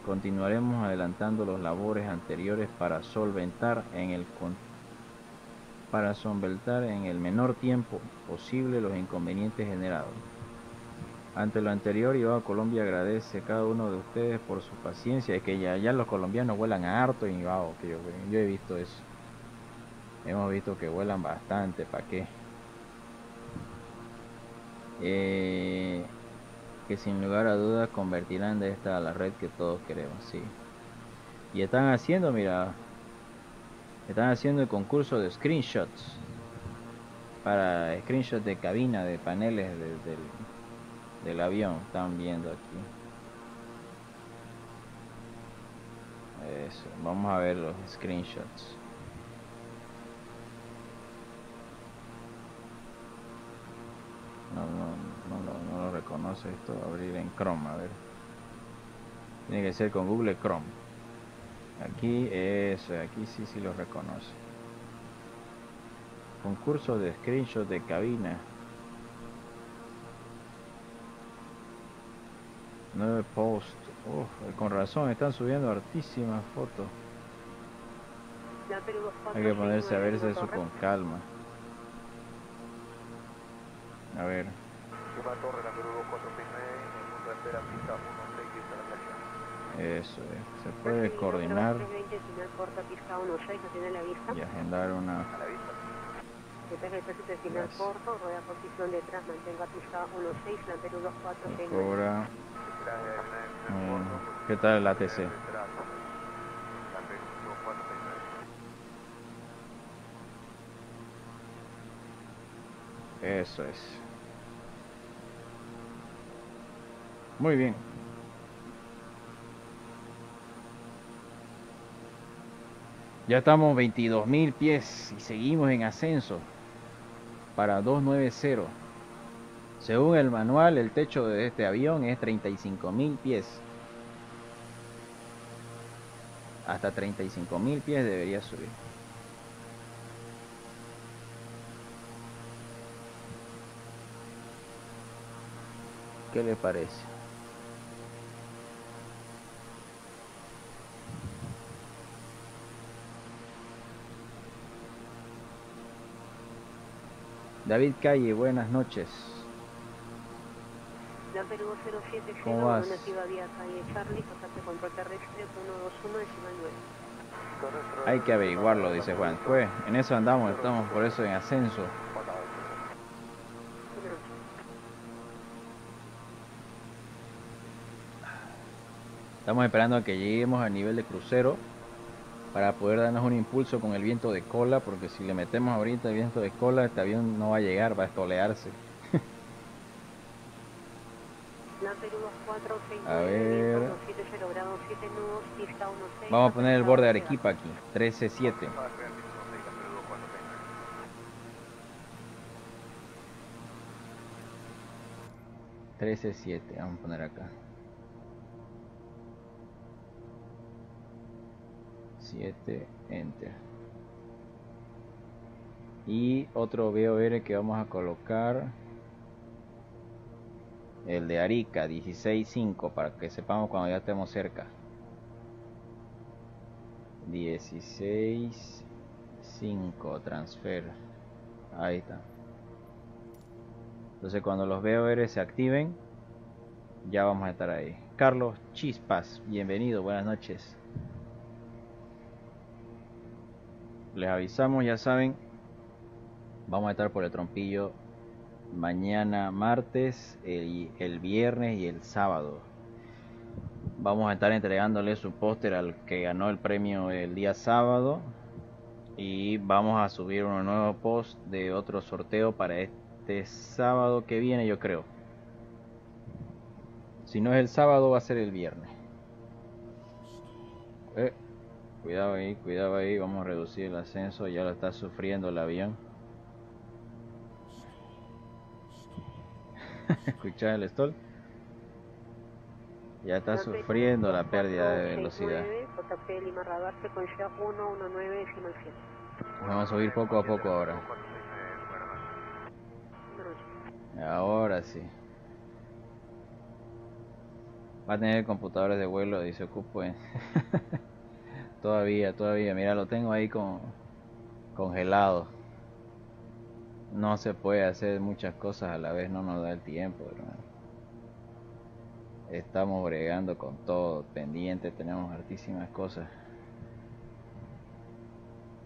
continuaremos adelantando las labores anteriores para solventar en el menor tiempo posible los inconvenientes generados. Ante lo anterior, Ibao Colombia agradece a cada uno de ustedes por su paciencia. Es que ya los colombianos vuelan harto en Ibao, que yo he visto eso. Hemos visto que vuelan bastante, ¿para qué? Que sin lugar a dudas convertirán de esta a la red que todos queremos, sí. Y están haciendo, mira, están haciendo el concurso de screenshots. Para screenshots de cabina, de paneles, del avión, están viendo aquí. Eso, vamos a ver los screenshots. No lo reconoce esto. Abrir en Chrome, a ver. Tiene que ser con Google Chrome. Aquí, eso, aquí sí lo reconoce. Concurso de screenshots de cabina. 9 posts. Con razón están subiendo hartísimas fotos. Hay que ponerse a ver eso con calma. A ver. Eso es. Se puede coordinar y agendar una. Cobra. ¿Qué tal el ATC? Eso es. Muy bien. Ya estamos 22.000 pies y seguimos en ascenso para 290. Según el manual, el techo de este avión es 35.000 pies. Hasta 35.000 pies debería subir. ¿Qué le parece? David Calle, buenas noches. La Perú 070, nativa vía calle Charlie, contacto control terrestre 121 encima 9. Hay que averiguarlo, dice Juan. Pues en eso andamos, estamos por eso en ascenso. Estamos esperando a que lleguemos al nivel de crucero para poder darnos un impulso con el viento de cola, porque si le metemos ahorita el viento de cola, este avión no va a llegar, va a estolearse. A ver, vamos a poner el borde de Arequipa aquí, 13-7. Vamos a poner acá 7, enter. Y otro VOR que vamos a colocar, el de Arica, 16.5, para que sepamos cuando ya estemos cerca. 16.5, transfer. Ahí está. Entonces cuando los VOR se activen, ya vamos a estar ahí. Carlos Chispas, bienvenido, buenas noches. Les avisamos, ya saben, vamos a estar por el Trompillo mañana martes, el viernes y el sábado. Vamos a estar entregándole su póster al que ganó el premio el día sábado, y vamos a subir un nuevo post de otro sorteo para este sábado que viene, yo creo. Si no es el sábado, va a ser el viernes. Cuidado ahí, cuidado ahí. Vamos a reducir el ascenso, ya lo está sufriendo el avión. Escuchar el stall, ya está sufriendo la pérdida de velocidad. Vamos a subir poco a poco ahora. Ahora sí. Va a tener computadores de vuelo, dice Cupo. Todavía, mira, lo tengo ahí congelado. No se puede hacer muchas cosas a la vez, no nos da el tiempo, hermano. Estamos bregando con todo, pendiente, tenemos hartísimas cosas.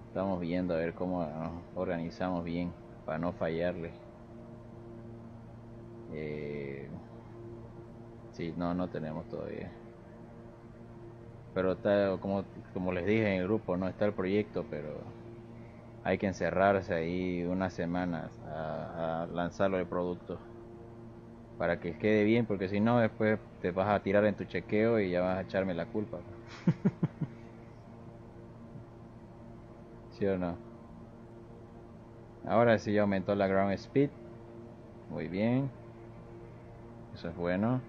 Estamos viendo a ver cómo nos organizamos bien para no fallarle. Sí, no tenemos todavía. Pero está, como les dije en el grupo, no está el proyecto, pero hay que encerrarse ahí unas semanas a lanzarlo el producto para que quede bien, porque si no después te vas a tirar en tu chequeo y ya vas a echarme la culpa. ¿Sí o no? Ahora sí ya aumentó la ground speed. Muy bien. Eso es bueno.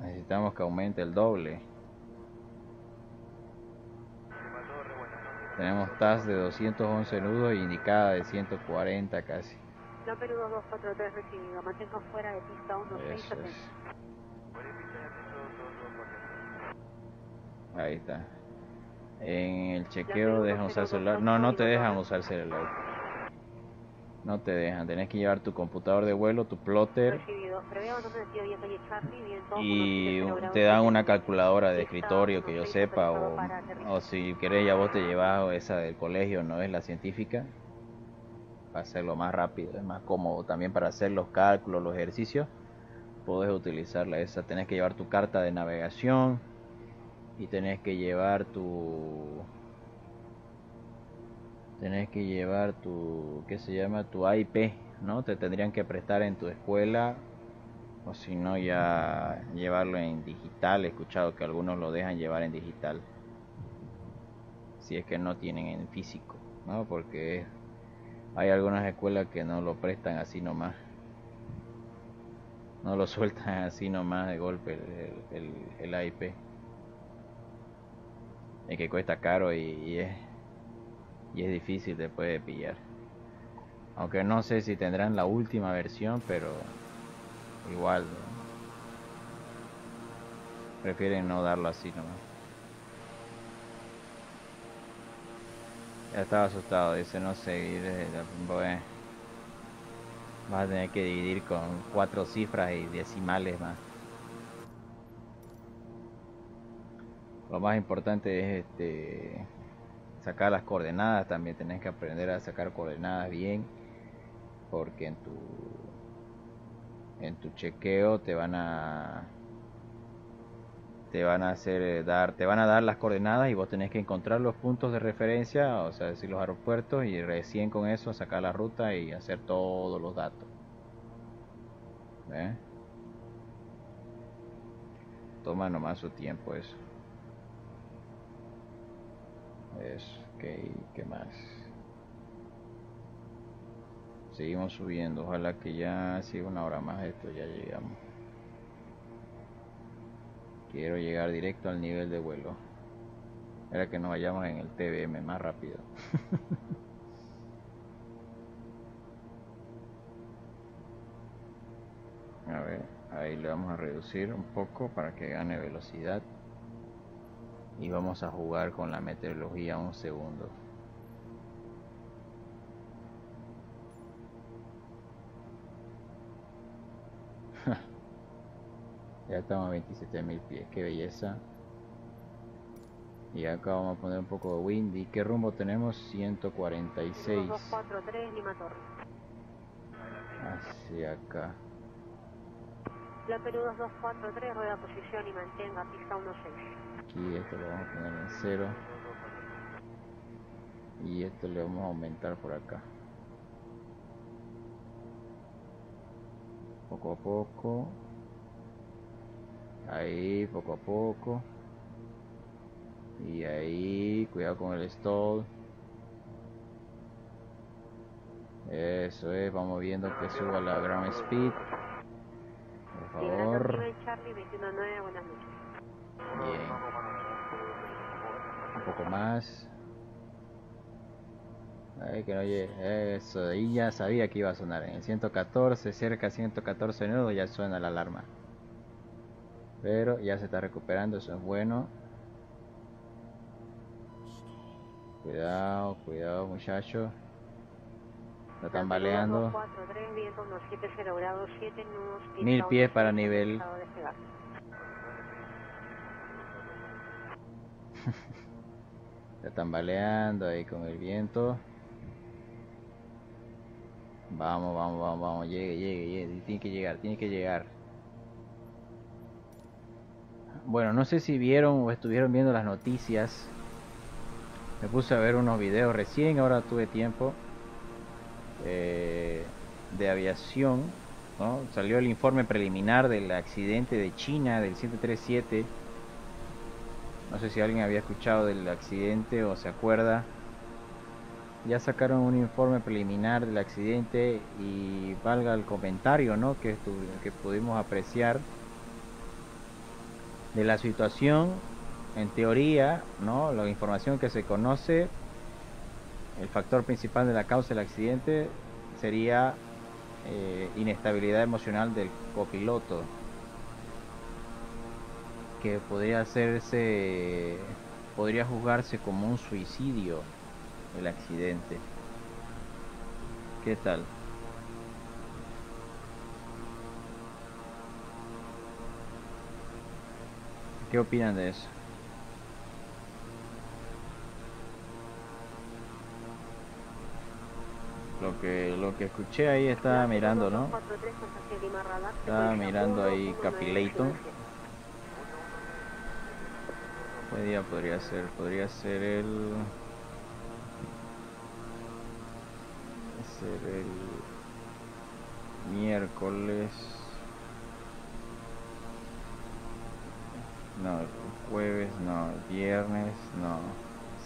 Necesitamos que aumente el doble. Tenemos TAS de 211 nudos y indicada de 140 casi. No, Perú 2243 recibido. Mantengo fuera de pista 167. Ahí está. En el chequeo dejan usar celular. No te dejan usar celular. No te dejan. Tenés que llevar tu computador de vuelo, tu plotter. Y te dan una calculadora de escritorio que yo sepa, o si querés ya vos te llevas esa del colegio, no es la científica, para hacerlo más rápido, es más cómodo también para hacer los cálculos, los ejercicios, podés utilizarla esa. Tenés que llevar tu carta de navegación y tenés que llevar tu ¿qué se llama? Tu AIP, ¿no? Te tendrían que prestar en tu escuela, o si no ya llevarlo en digital. He escuchado que algunos lo dejan llevar en digital, si es que no tienen en físico, ¿no? Porque hay algunas escuelas que no lo prestan así nomás, no lo sueltan así nomás de golpe el AIP, es que cuesta caro y es difícil después de pillar. Aunque no sé si tendrán la última versión, pero igual prefieren no darlo así nomás. Ya estaba asustado, dice no seguir desde la web. Vas a tener que dividir con 4 cifras y decimales más. Lo más importante es sacar las coordenadas. También tenés que aprender a sacar coordenadas bien, porque en tu chequeo te van a dar las coordenadas y vos tenés que encontrar los puntos de referencia, o sea, decir los aeropuertos, y recién con eso sacar la ruta y hacer todos los datos. ¿Ves? Toma nomás su tiempo eso. Eso, okay, ¿qué más? Seguimos subiendo, ojalá que ya siga una hora más esto, ya llegamos. Quiero llegar directo al nivel de vuelo. Era que nos vayamos en el TBM más rápido. A ver, ahí le vamos a reducir un poco para que gane velocidad. Y vamos a jugar con la meteorología un segundo. Ya estamos a 27.000 pies, qué belleza. Y acá vamos a poner un poco de windy. ¿Qué rumbo tenemos? 146. 243 Lima Torre. Hacia acá. La Perú 2243, rueda posición y mantenga pista 16. Aquí esto lo vamos a poner en 0 y esto le vamos a aumentar por acá poco a poco, ahí poco a poco, y ahí cuidado con el stall. Eso es, vamos viendo que suba la ground speed, por favor. Bien, un poco más. Ay, que no llegue. Eso, ahí ya sabía que iba a sonar. En el 114, cerca de 114 nudos, ya suena la alarma. Pero ya se está recuperando, eso es bueno. Cuidado, cuidado, muchachos. Lo están baleando. 1000 pies para nivel. Está tambaleando ahí con el viento. Vamos, vamos, vamos, vamos. Llegue, llegue, llegue. Tiene que llegar, tiene que llegar. Bueno, no sé si vieron o estuvieron viendo las noticias. Me puse a ver unos videos recién, ahora tuve tiempo. De aviación, ¿no? Salió el informe preliminar del accidente de China del 737. No sé si alguien había escuchado del accidente o se acuerda. Ya sacaron un informe preliminar del accidente y valga el comentario, ¿no? que pudimos apreciar de la situación. En teoría, ¿no? La información que se conoce, el factor principal de la causa del accidente sería inestabilidad emocional del copiloto, que podría juzgarse como un suicidio el accidente. ¿Qué tal? ¿Qué opinan de eso? Lo que escuché ahí estaba mirando, ¿no? Estaba mirando ahí Capilayton. ¿Qué día podría ser? Podría ser el miércoles. No, el jueves, no, el viernes, no,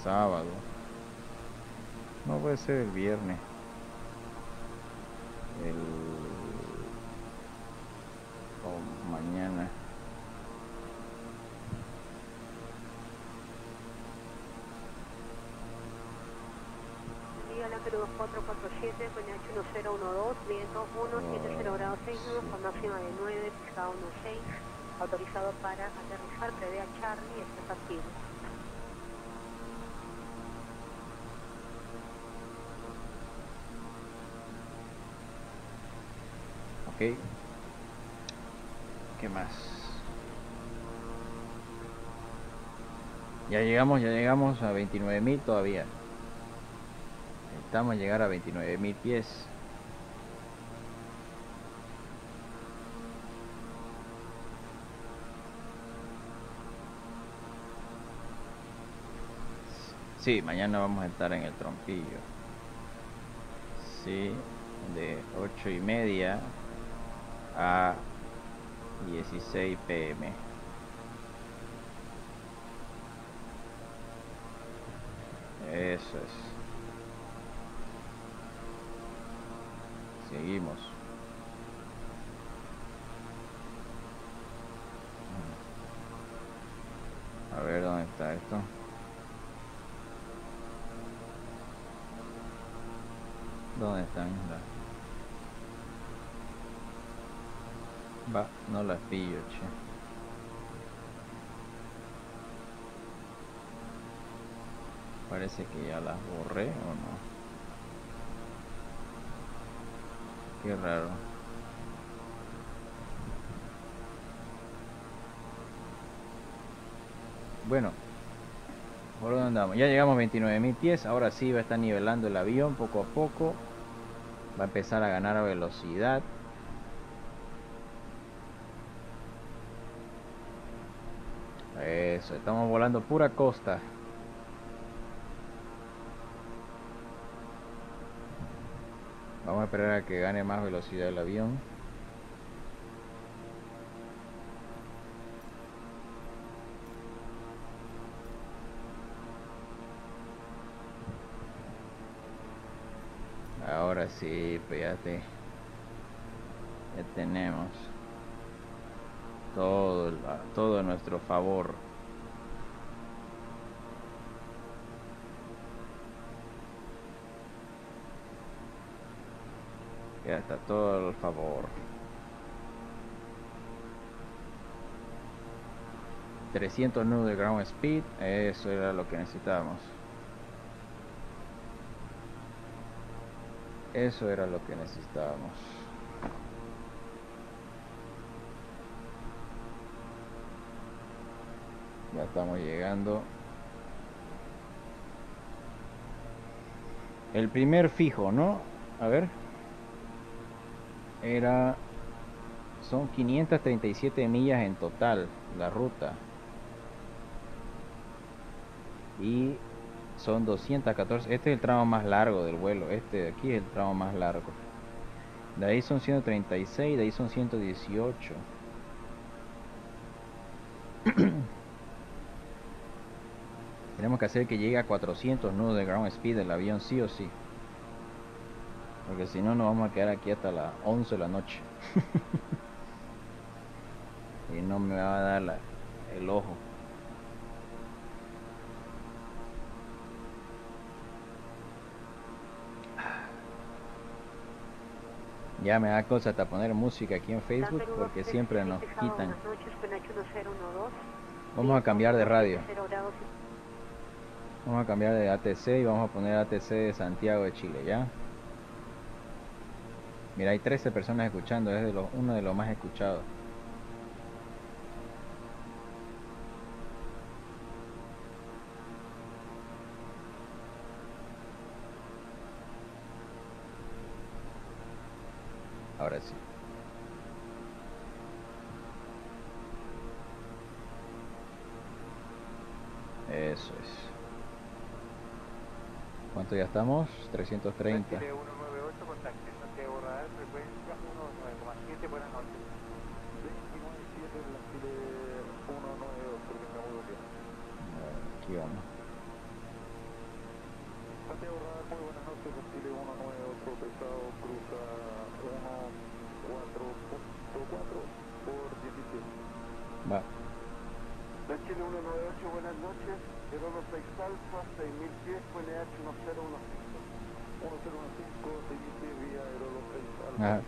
sábado. No puede ser el viernes. O mañana. altura 02447, coñacho 1012, viento 170 grados 6 nudos con máxima de 9, fijado 16, autorizado para aterrizar, prevé a Charlie, este es activo. Ok. ¿Qué más? Ya llegamos a 29.000 todavía. Necesitamos llegar a 29.000 pies. Sí, mañana vamos a estar en el trompillo. Sí, de 8:30 a 16 p.m. Eso es. Seguimos. A ver dónde está esto. ¿Dónde están las? Va, no las pillo, che. Parece que ya las borré o no. Qué raro. Bueno, ¿por dónde andamos? Ya llegamos a 29.000 pies. Ahora sí va a estar nivelando el avión poco a poco. Va a empezar a ganar velocidad. Eso, estamos volando pura costa. Vamos a esperar a que gane más velocidad el avión. Ahora sí, pues ya tenemos todo a nuestro favor. Ya está todo al favor. 300 nudos de ground speed, eso era lo que necesitábamos. Eso era lo que necesitábamos. Ya estamos llegando. El primer fijo, ¿no? A ver. Son 537 millas en total la ruta. Y son 214. Este es el tramo más largo del vuelo. Este de aquí es el tramo más largo. De ahí son 136, de ahí son 118. Tenemos que hacer que llegue a 400 nudos de ground speed el avión sí o sí. Porque si no nos vamos a quedar aquí hasta las 11 de la noche. Y no me va a dar el ojo. Ya me da cosa hasta poner música aquí en Facebook porque siempre nos quitan. Vamos a cambiar de radio. Vamos a cambiar de ATC y vamos a poner ATC de Santiago de Chile, ¿ya? Mira, hay 13 personas escuchando, es uno de los más escuchados. Ahora sí. Eso es. ¿Cuánto ya estamos? 330. Buenas noches. 29.7 en la fila 192, porque me mudo bien. Aquí vamos. Santiago Radar, muy buenas noches, en Chile 192, autorizado, cruza 1.4.4 por 17. Va. La Chile 198, buenas noches, Aerono Peixalpa, 6.000 pies, PNH 1015. Ajá.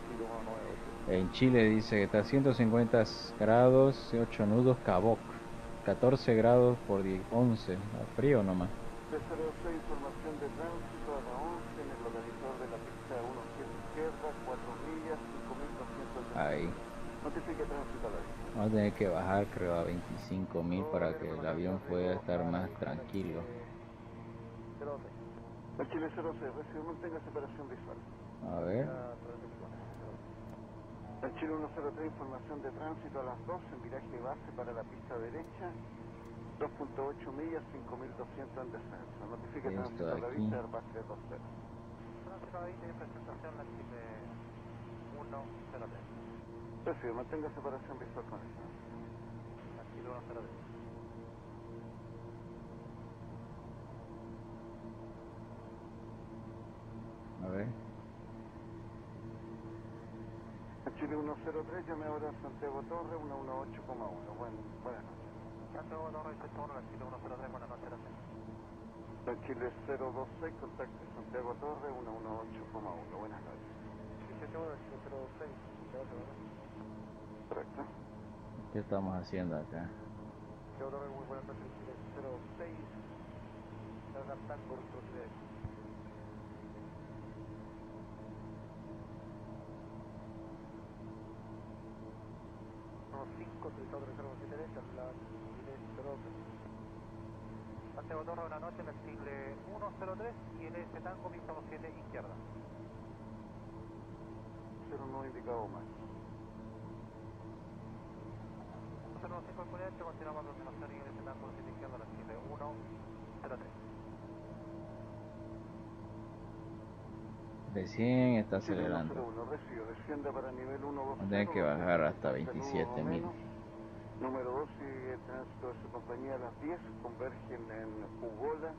En Chile dice que está 150 grados, 8 nudos, Caboc, 14 grados por 10, 11, está frío nomás. PCB6, formación de tránsito a la 11 en el localizador de la pista 1-7 izquierda, 4 millas, 5.200. Ahí. Notifique tránsito a la vista. Vamos a tener que bajar creo a 25.000 para que el avión pueda estar más tranquilo. El Chile 06, recibe, mantenga separación visual. A ver. El Chile 103, información de tránsito a las 2 en viraje base para la pista derecha, 2.8 millas, 5.200 en descenso. Notifica tránsito a la vista del base 2.0. Tránsito a la vista y presentación del Chile 103. Recibe, mantenga separación visual con el Chile 103. A ver. Chile 103, llame ahora a Santiago Torre, 118,1. Buenas noches. Santiago Torre, Chile 103, buenas noches. Chile 026, contacte Santiago Torre, 118,1. Buenas noches. 18 horas, 026, Santiago Torre. Correcto. ¿Qué estamos haciendo acá? Santiago Torre, muy buenas noches, Chile 06. Está adaptando el proceso. Santiago Torre, una noche en el Chile 103 y en este tango pista 27 izquierda. 09 indicado más. 105 en Corea, continuamos la aproximación y en este tango 27 izquierda a la Chile 103. Recién está acelerando. Vamos a tener que bajar hasta 27.000. Número 2 y el tránsito de su compañía a las 10 convergen en Ugola,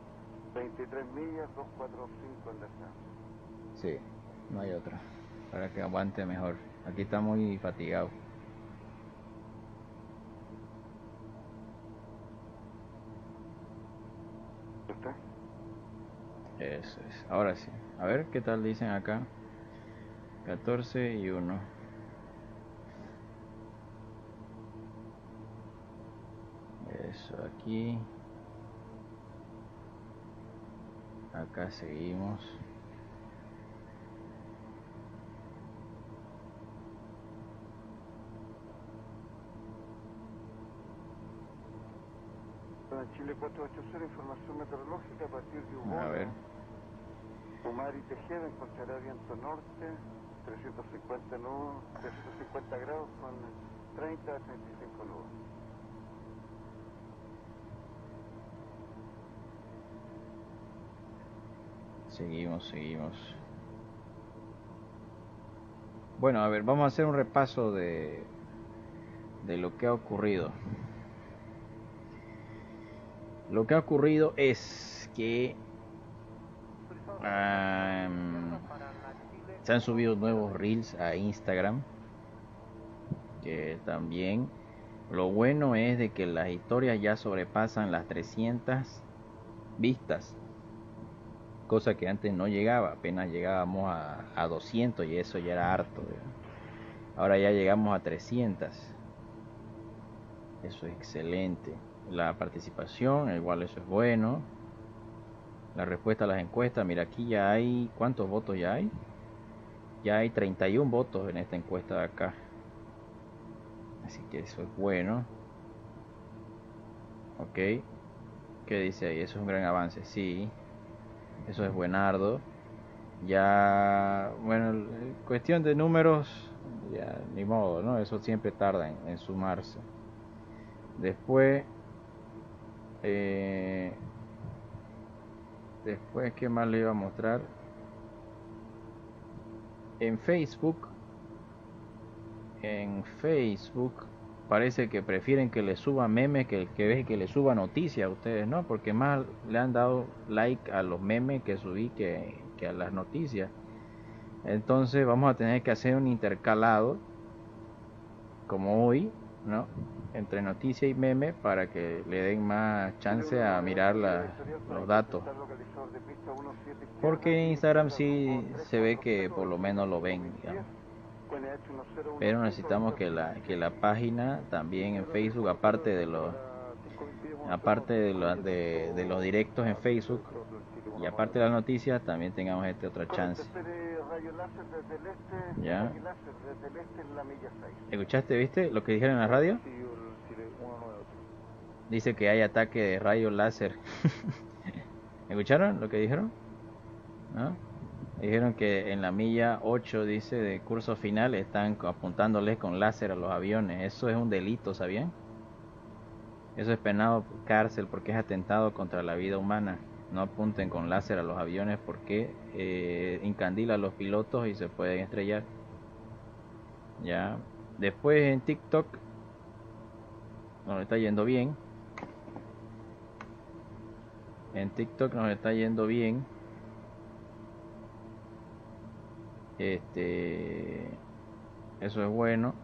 23 millas, 245 en descanso. Sí, no hay otra. Para que aguante mejor. Aquí está muy fatigado. ¿Está? Eso es, ahora sí. A ver qué tal dicen acá. 14 y 1. Eso aquí. Acá seguimos. Chile 480, información meteorológica a partir de Uruguay. A ver. Omar y Tejeda encontrará viento norte, 350 nudos, 350 grados con 30 a 35 nudos. Seguimos. Bueno, a ver, vamos a hacer un repaso de lo que ha ocurrido. Lo que ha ocurrido es que se han subido nuevos reels a Instagram, que también lo bueno es de que las historias ya sobrepasan las 300 vistas, cosa que antes no llegaba, apenas llegábamos a 200 y eso ya era harto, digamos. Ahora ya llegamos a 300, eso es excelente. La participación, igual eso es bueno. La respuesta a las encuestas, mira, aquí ya hay, ¿cuántos votos ya hay? Ya hay 31 votos en esta encuesta de acá, así que eso es bueno. Ok, ¿qué dice ahí? Eso es un gran avance, sí. Eso es buenardo. Ya, bueno, cuestión de números, ya, ni modo, ¿no? Eso siempre tarda en sumarse. Después, ¿qué más le iba a mostrar? En Facebook parece que prefieren que le suba memes que le suba noticias a ustedes, ¿no? Porque más le han dado like a los memes que subí que a las noticias. Entonces vamos a tener que hacer un intercalado como hoy, ¿no? Entre noticia y meme para que le den más chance a mirar los datos, porque en Instagram sí se ve que por lo menos lo ven, digamos. Pero necesitamos que la página también en Facebook, aparte de los directos en Facebook y aparte de las noticias, también tengamos otra chance. ¿Ya? ¿Escuchaste, viste lo que dijeron en la radio? Dice que hay ataque de rayo láser. ¿Escucharon lo que dijeron? ¿No? Dijeron que en la milla 8, dice, de curso final, están apuntándoles con láser a los aviones. Eso es un delito, ¿sabían? Eso es penado por cárcel porque es atentado contra la vida humana. No apunten con láser a los aviones porque encandila a los pilotos y se pueden estrellar. Ya. Después en TikTok nos está yendo bien. En TikTok nos está yendo bien. Eso es bueno,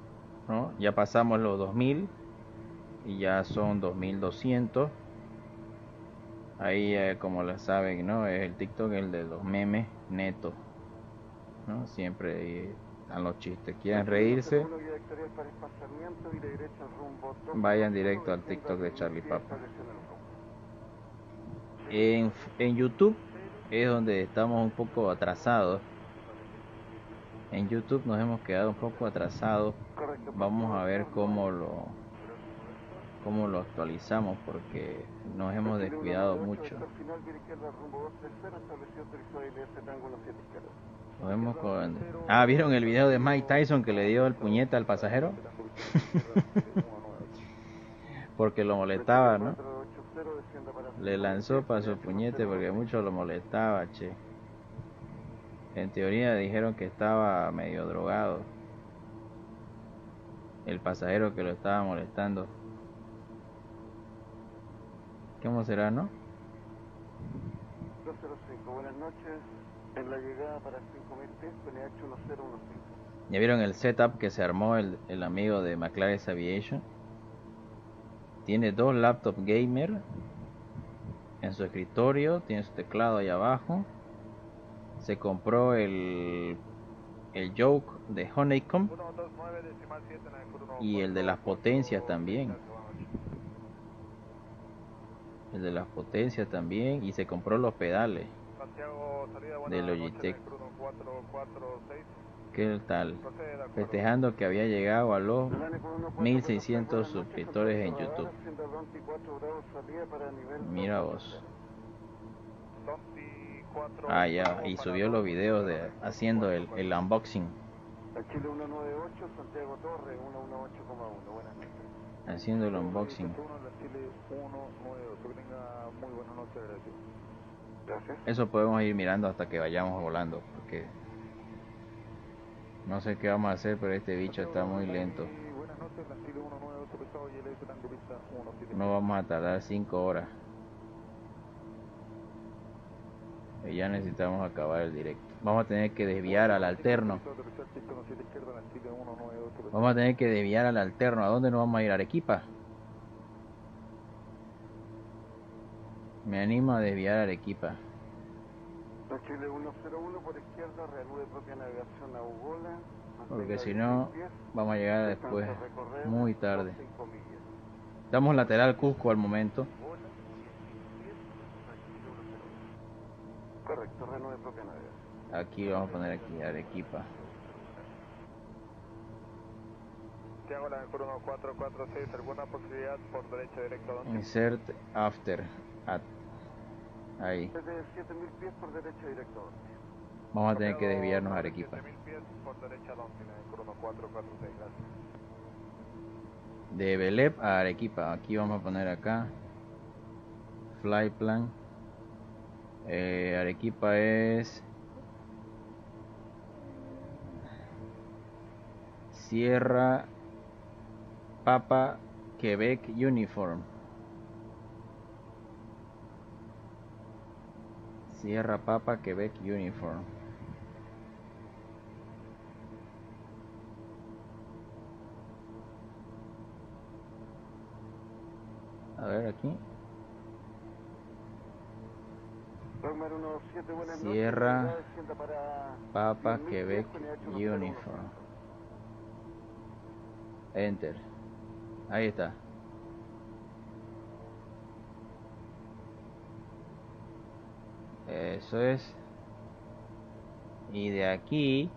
¿no? Ya pasamos los 2000 y ya son 2200. Ahí, como la saben, ¿no? Es el TikTok, el de los memes netos, ¿no? Siempre a los chistes. Quieren reírse, vayan directo al TikTok de Charlie Papa. En YouTube es donde estamos un poco atrasados. En YouTube nos hemos quedado un poco atrasados. Vamos a ver cómo lo actualizamos, porque nos hemos descuidado mucho. Nos vemos con... Ah, ¿vieron el video de Mike Tyson que le dio el puñete al pasajero? Porque lo molestaba, ¿no? Le lanzó para su puñete porque mucho lo molestaba, che. En teoría dijeron que estaba medio drogado el pasajero que lo estaba molestando. ¿Cómo será, no? 205, buenas noches. En la llegada para 5000 pies, NH1015. ¿Ya vieron el setup que se armó el amigo de McLaren Aviation? Tiene dos laptops gamer en su escritorio, tiene su teclado ahí abajo. Se compró el Joke de Honeycomb y el de las potencias también. Y se compró los pedales de Logitech. ¿Qué tal? Festejando que había llegado a los 1600 suscriptores en YouTube. Mira vos. Ah, ya, y subió los videos de haciendo el unboxing. Haciendo el unboxing. Eso podemos ir mirando hasta que vayamos volando, porque no sé qué vamos a hacer, pero este bicho está muy lento. No vamos a tardar 5 horas. Y ya necesitamos acabar el directo. Vamos a tener que desviar al alterno. ¿A dónde nos vamos a ir? ¿A Arequipa? Me animo a desviar a Arequipa. Chile 101 por izquierda, reanude propia navegación a Ugola. Porque si no, vamos a llegar después muy tarde. Damos lateral Cusco al momento. Correcto, reanude propia navegación. Aquí vamos a poner aquí Arequipa. Hago la 1446, alguna posibilidad por derecha directa. Insert after at. Ahí. Desde 7000 pies por derecha directa. Vamos a tener que desviarnos a Arequipa. 7000 pies por derecha Londres, Crono 446, gracias. De Belep a Arequipa, aquí vamos a poner acá fly plan. Arequipa es Sierra Papa Quebec Uniform. Sierra Papa Quebec Uniform. A ver aquí. Sierra, Papa, Quebec, Uniform. Enter. Ahí está. Eso es. Y de aquí,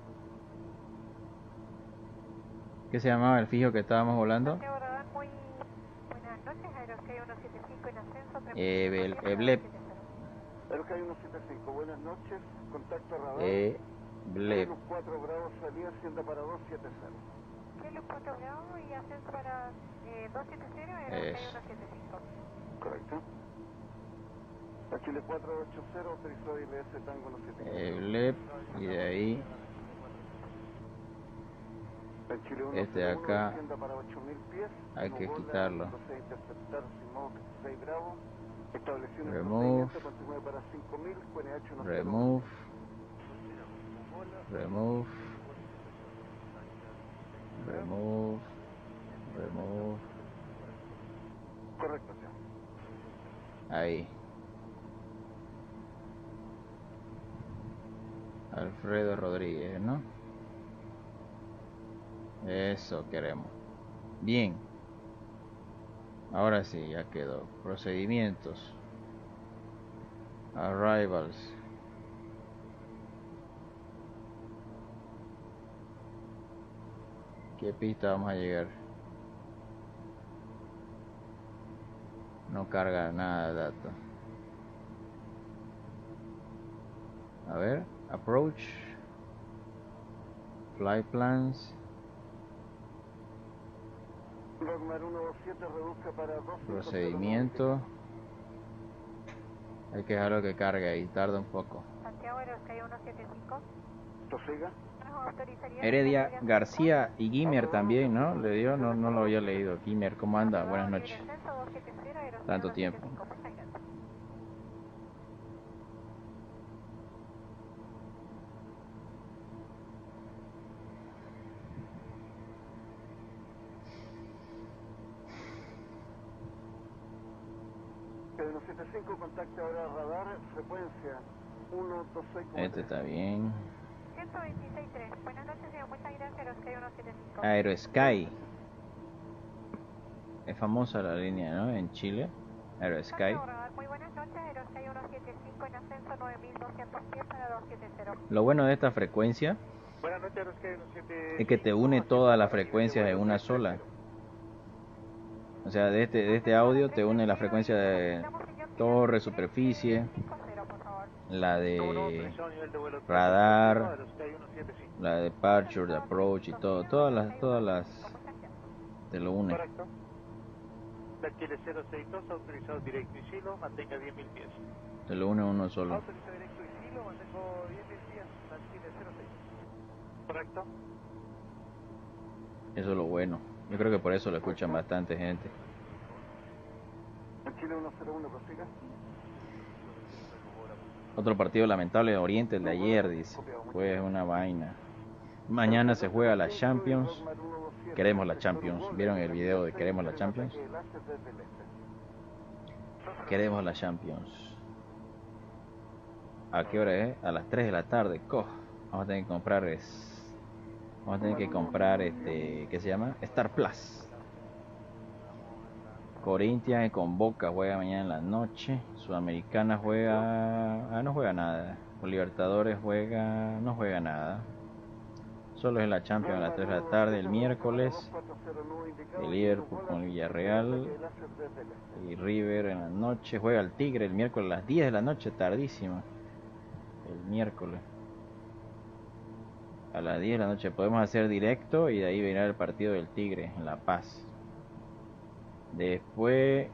¿qué se llamaba el fijo que estábamos volando? Eblep. Aerosky 175, buenas noches, contacto a radar. Eblep. Los 4 grados, salida, hacienda para 270. ¿Qué los 4 grados y ascenso para 270 o Aerosky 175? Correcto. Aquí le 480, autorizó ILS Tango 175. Eblep, y de ahí. Este de acá hay que quitarlo. Remove, remove, remove, remove, remove. Correcto. Ahí. Alfredo Rodríguez, ¿no? Eso queremos. Bien. Ahora sí, ya quedó. Procedimientos. Arrivals. ¿Qué pista vamos a llegar? No carga nada de datos. A ver. Approach. Flight plans. Procedimiento. Hay que dejarlo que cargue ahí, tarda un poco. Heredia, García y Guimer también, ¿no? Le dio, no lo había leído. Guimer, ¿cómo anda? Buenas noches. Tanto tiempo. Contacto ahora radar, frecuencia 126. Este está bien. 126.3. Buenas noches, señor. Muchas gracias. Aerosky 175. Aerosky. Es famosa la línea, ¿no? En Chile. Aerosky. Muy buenas noches, Aerosky 175 en ascenso 9210 para 270. Lo bueno de esta frecuencia es que te une todas las frecuencias en una sola. O sea, de este audio te une la frecuencia de torre, superficie, la de radar, la de departure, de approach y todo, todas las te lo une. Te lo une uno solo. Eso es lo bueno. Yo creo que por eso lo escuchan bastante gente. Otro partido lamentable de Oriente, el de ayer, dice. Pues una vaina. Mañana se juega la Champions. Queremos la Champions. ¿Vieron el video de Queremos la Champions? Queremos la Champions. ¿A qué hora es? A las 3 de la tarde. Vamos a tener que comprar ¿qué se llama? Star Plus. Corinthians con Boca juega mañana en la noche. Sudamericana juega... no juega nada. Libertadores juega... no juega nada. Solo es la Champions a las 3 de la tarde. El miércoles, el Liverpool con Villarreal y River en la noche. Juega el Tigre el miércoles a las 10 de la noche, tardísima. El miércoles a las 10 de la noche podemos hacer directo y de ahí viene el partido del Tigre en La Paz. Después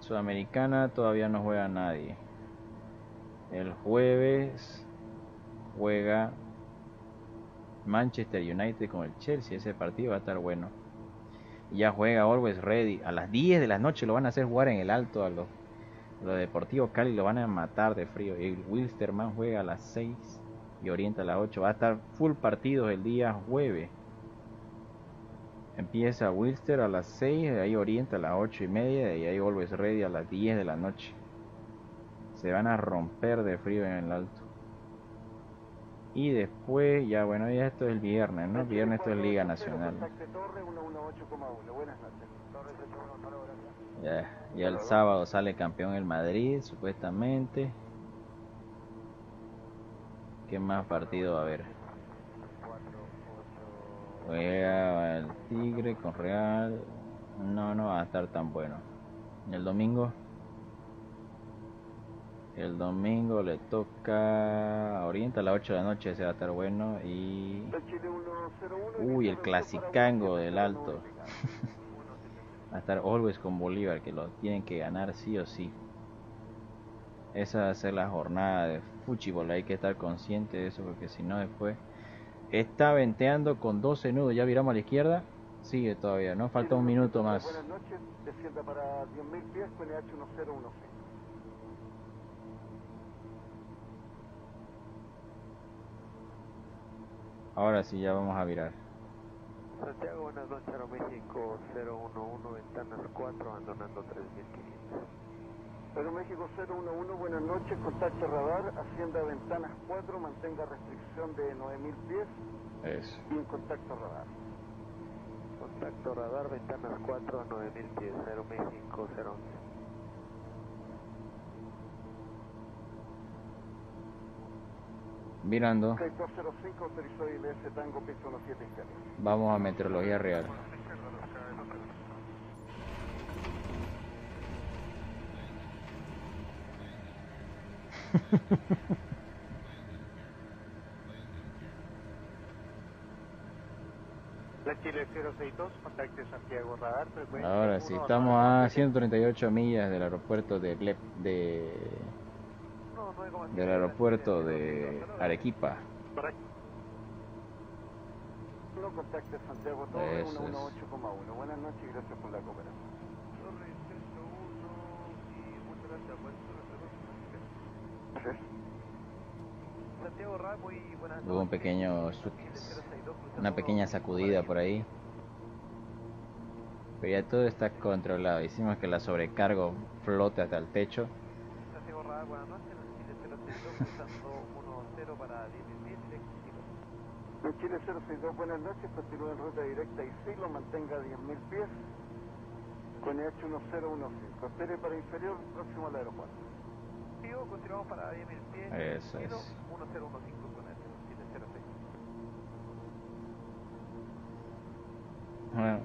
Sudamericana todavía no juega nadie. El jueves juega Manchester United con el Chelsea. Ese partido va a estar bueno. Ya juega Always Ready. A las 10 de la noche lo van a hacer jugar en el Alto. A los Deportivos Cali lo van a matar de frío. El Wilstermann juega a las 6 y Oriente a las 8. Va a estar full partidos el día jueves. Empieza Wilster a las 6, de ahí Oriente a las 8:30, de ahí Always Ready a las 10 de la noche. Se van a romper de frío en el alto. Y después, ya bueno, ya esto es el viernes, ¿no? Viernes esto es Liga Nacional. Ya el sábado sale campeón el Madrid, supuestamente. ¿Qué más partido va a haber? Juega el Tigre con Real. No va a estar tan bueno. ¿El domingo? El domingo le toca Oriente a las 8 de la noche, ese va a estar bueno. Y... uy, el clasicango del alto. Va a estar Always con Bolívar, que lo tienen que ganar sí o sí. Esa va a ser la jornada de fútbol, hay que estar consciente de eso, porque si no después... Está venteando con 12 nudos, ya viramos a la izquierda. Sigue todavía, ¿no? Falta un minuto más. Buenas noches, descienda para 10.000 pies con el H1016. Ahora sí, ya vamos a virar. Santiago, buenas noches, Aeroméxico 011, ventanas 4, abandonando 3.500. Aeroméxico 011, buenas noches, contacto radar, hacienda ventanas 4, mantenga restricción de 9.000 pies. Eso. Sin contacto radar. Contacto radar, ventanas 4 a 9.000 pies, Aeroméxico 011. Mirando. Vamos a meteorología real. La Chile 062, contacte Santiago radar. Ahora sí, estamos a 138 millas del aeropuerto del aeropuerto de Arequipa. Eso es. Hubo un pequeño, una pequeña sacudida por ahí, pero ya todo está controlado. Hicimos que la sobrecarga flote hasta el techo. En Chile 062, buenas noches, continúa en ruta directa y si lo mantenga a 10.000 pies con EH 1015, espere para inferior, próximo al aeropuerto. Continuamos para 10.000 pies, eso es. 1015 con EH 1006. Bueno,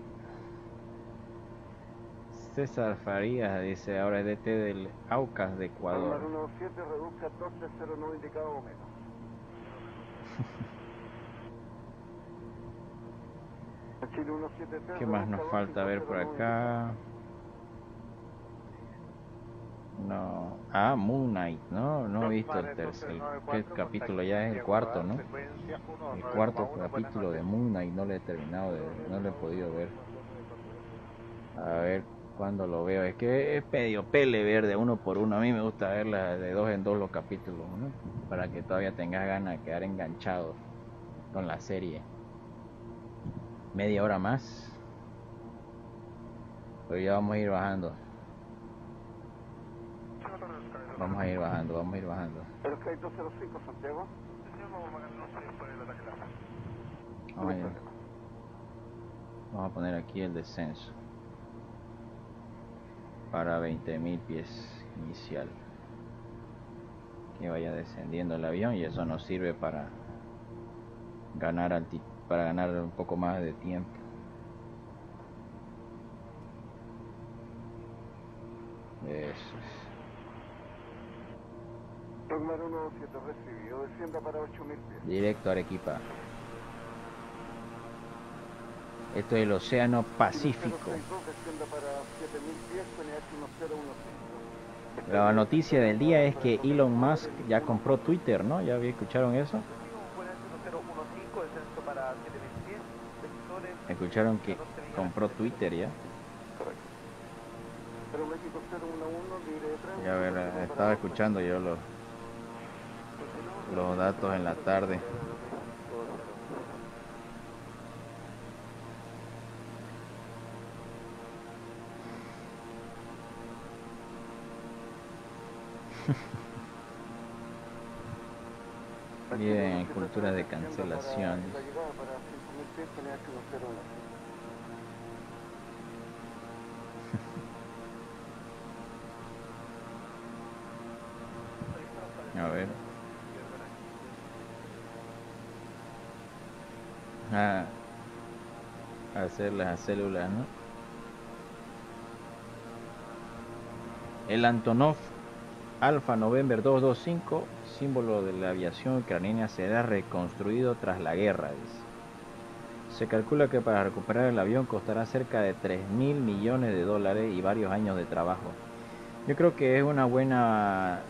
César Farías dice, ahora es DT del Aucas de Ecuador. 117, reduzca 1209 indicado o menos. ¿Qué más nos falta ver por acá? No. Ah, Moon Knight, ¿no? No he visto el tercer capítulo, ya es el cuarto, ¿no? El cuarto capítulo de Moon Knight, no lo he terminado, no lo he podido ver. A ver cuándo lo veo. Es que es medio pele ver de uno por uno. A mí me gusta verla de dos en dos los capítulos, ¿no? Para que todavía tengas ganas de quedar enganchado con la serie. Media hora más, pero ya vamos a ir bajando, vamos a ir bajando. Pero que hay 205, Santiago. Vamos a poner aquí el descenso para 20.000 pies inicial, que vaya descendiendo el avión, y eso nos sirve para ganar altitud, para ganar un poco más de tiempo. Eso es. Tornar 127 recibido, descienda para 8000 pies. Directo a Arequipa. Esto es el Océano Pacífico. La noticia del día es que Elon Musk ya compró Twitter, ¿no? ¿Ya escucharon eso? Escucharon que compró Twitter ya. Ya ver, estaba escuchando yo los datos en la tarde. salir en cultura de cancelación. A ver. Ah, hacer las células, ¿no? El Antonov Alfa November 225, símbolo de la aviación ucraniana, será reconstruido tras la guerra, dice. Se calcula que para recuperar el avión costará cerca de $3.000 millones y varios años de trabajo. Yo creo que es una buena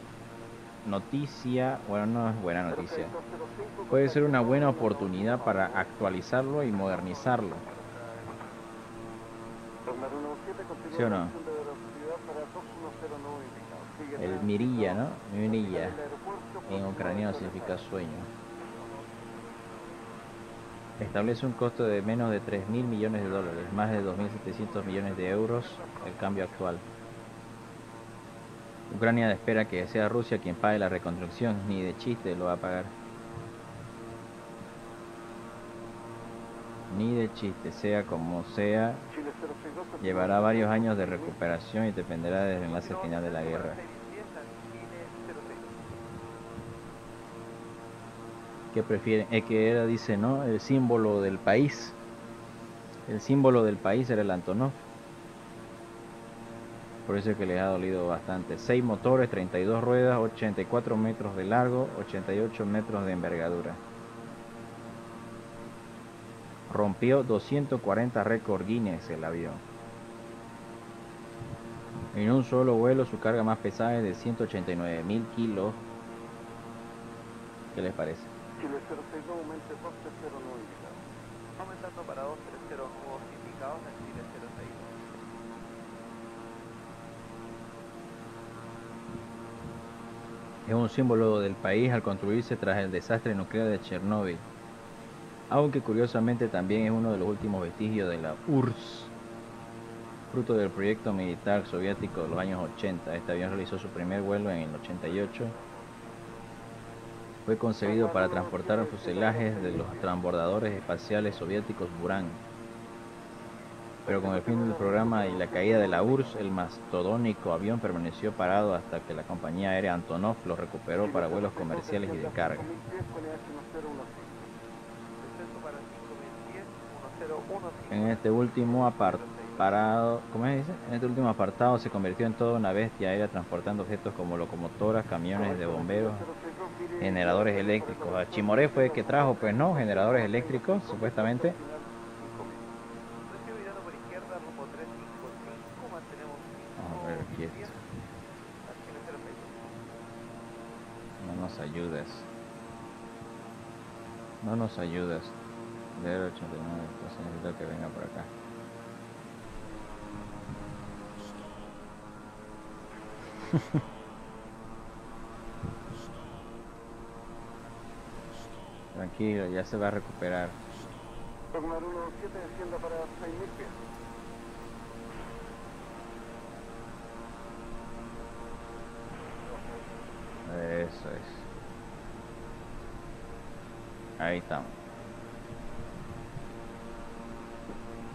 noticia, bueno, no es buena noticia, puede ser una buena oportunidad para actualizarlo y modernizarlo. ¿Sí o no? El mirilla, ¿no? Mirilla en ucraniano significa sueño. Establece un costo de menos de $3.000 millones, más de 2.700 millones de euros el cambio actual. Ucrania espera que sea Rusia quien pague la reconstrucción, ni de chiste lo va a pagar. Ni de chiste, sea como sea, llevará varios años de recuperación y dependerá del enlace final de la guerra. ¿Qué prefieren? Es que era, dice, ¿no? El símbolo del país. El símbolo del país era el Antonov. Por eso es que les ha dolido bastante. 6 motores, 32 ruedas, 84 metros de largo, 88 metros de envergadura. Rompió 240 récord Guinness el avión. En un solo vuelo su carga más pesada es de 189.000 kilos. ¿Qué les parece? Chile 062 aumenta 230 nudos indicados. Aumentando para 230 nudos indicados en Chile 062. Es un símbolo del país al construirse tras el desastre nuclear de Chernobyl. Aunque curiosamente también es uno de los últimos vestigios de la URSS, fruto del proyecto militar soviético de los años 80. Este avión realizó su primer vuelo en el 88. Fue concebido para transportar fuselajes de los transbordadores espaciales soviéticos Burán. Pero con el fin del programa y la caída de la URSS, el mastodónico avión permaneció parado hasta que la compañía aérea Antonov lo recuperó para vuelos comerciales y de carga. En este último apartado, ¿cómo es? En este último apartado se convirtió en toda una bestia aérea transportando objetos como locomotoras, camiones de bomberos, generadores eléctricos. A Chimoré fue el que trajo, pues no, generadores eléctricos, supuestamente. A ver, quieto. No nos ayudes. No nos ayudes. Del 89, entonces necesito que venga por acá. Tranquilo, ya se va a recuperar. Eso es. Ahí estamos.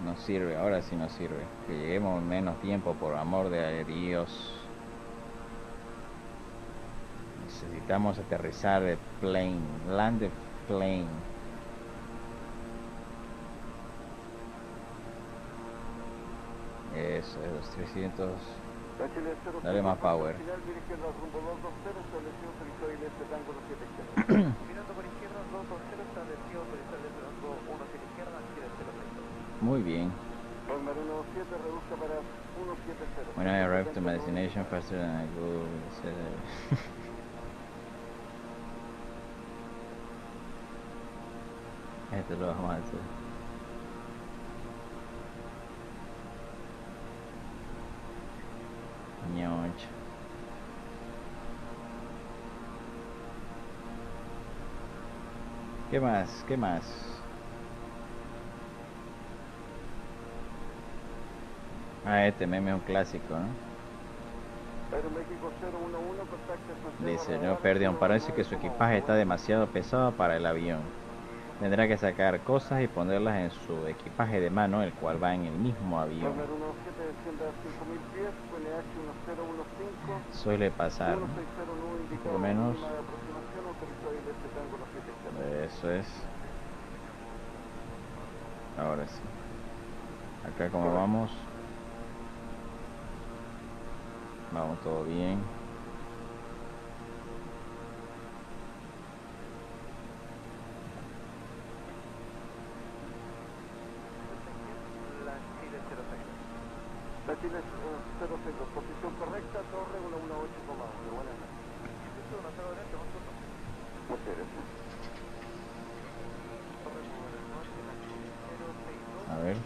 Nos sirve, ahora sí nos sirve. Que lleguemos menos tiempo, por amor de Dios. Necesitamos aterrizar de plane, land the plane. Eso, los 300. Dale más power. Muy bien. When I arrive to my destination faster than I go, Esto lo vamos a hacer. Ñocho. ¿Qué más? ¿Qué más? Ah, este meme es un clásico, ¿no? Dice, el señor Perdión, parece que su equipaje está demasiado pesado para el avión. Tendrá que sacar cosas y ponerlas en su equipaje de mano, el cual va en el mismo avión. Suele pasar, por lo menos. Eso es. Ahora sí. Acá como vamos. Vamos todo bien. La Chile 06, posición correcta, torre 118,1, buenas noches. Esto es una torre de nosotros. Muchas gracias. A ver.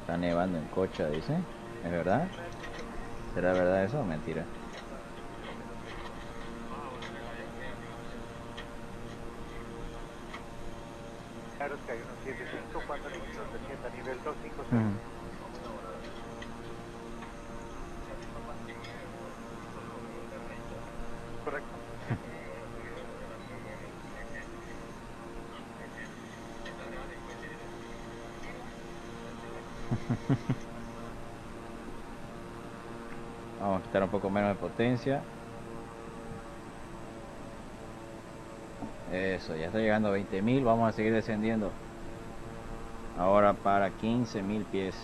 Está nevando en Cocha, dice. ¿Es verdad? ¿Será verdad eso o mentira? Vamos a quitar un poco menos de potencia. Eso, ya está llegando a 20.000. Vamos a seguir descendiendo. Ahora para 15.000 pies.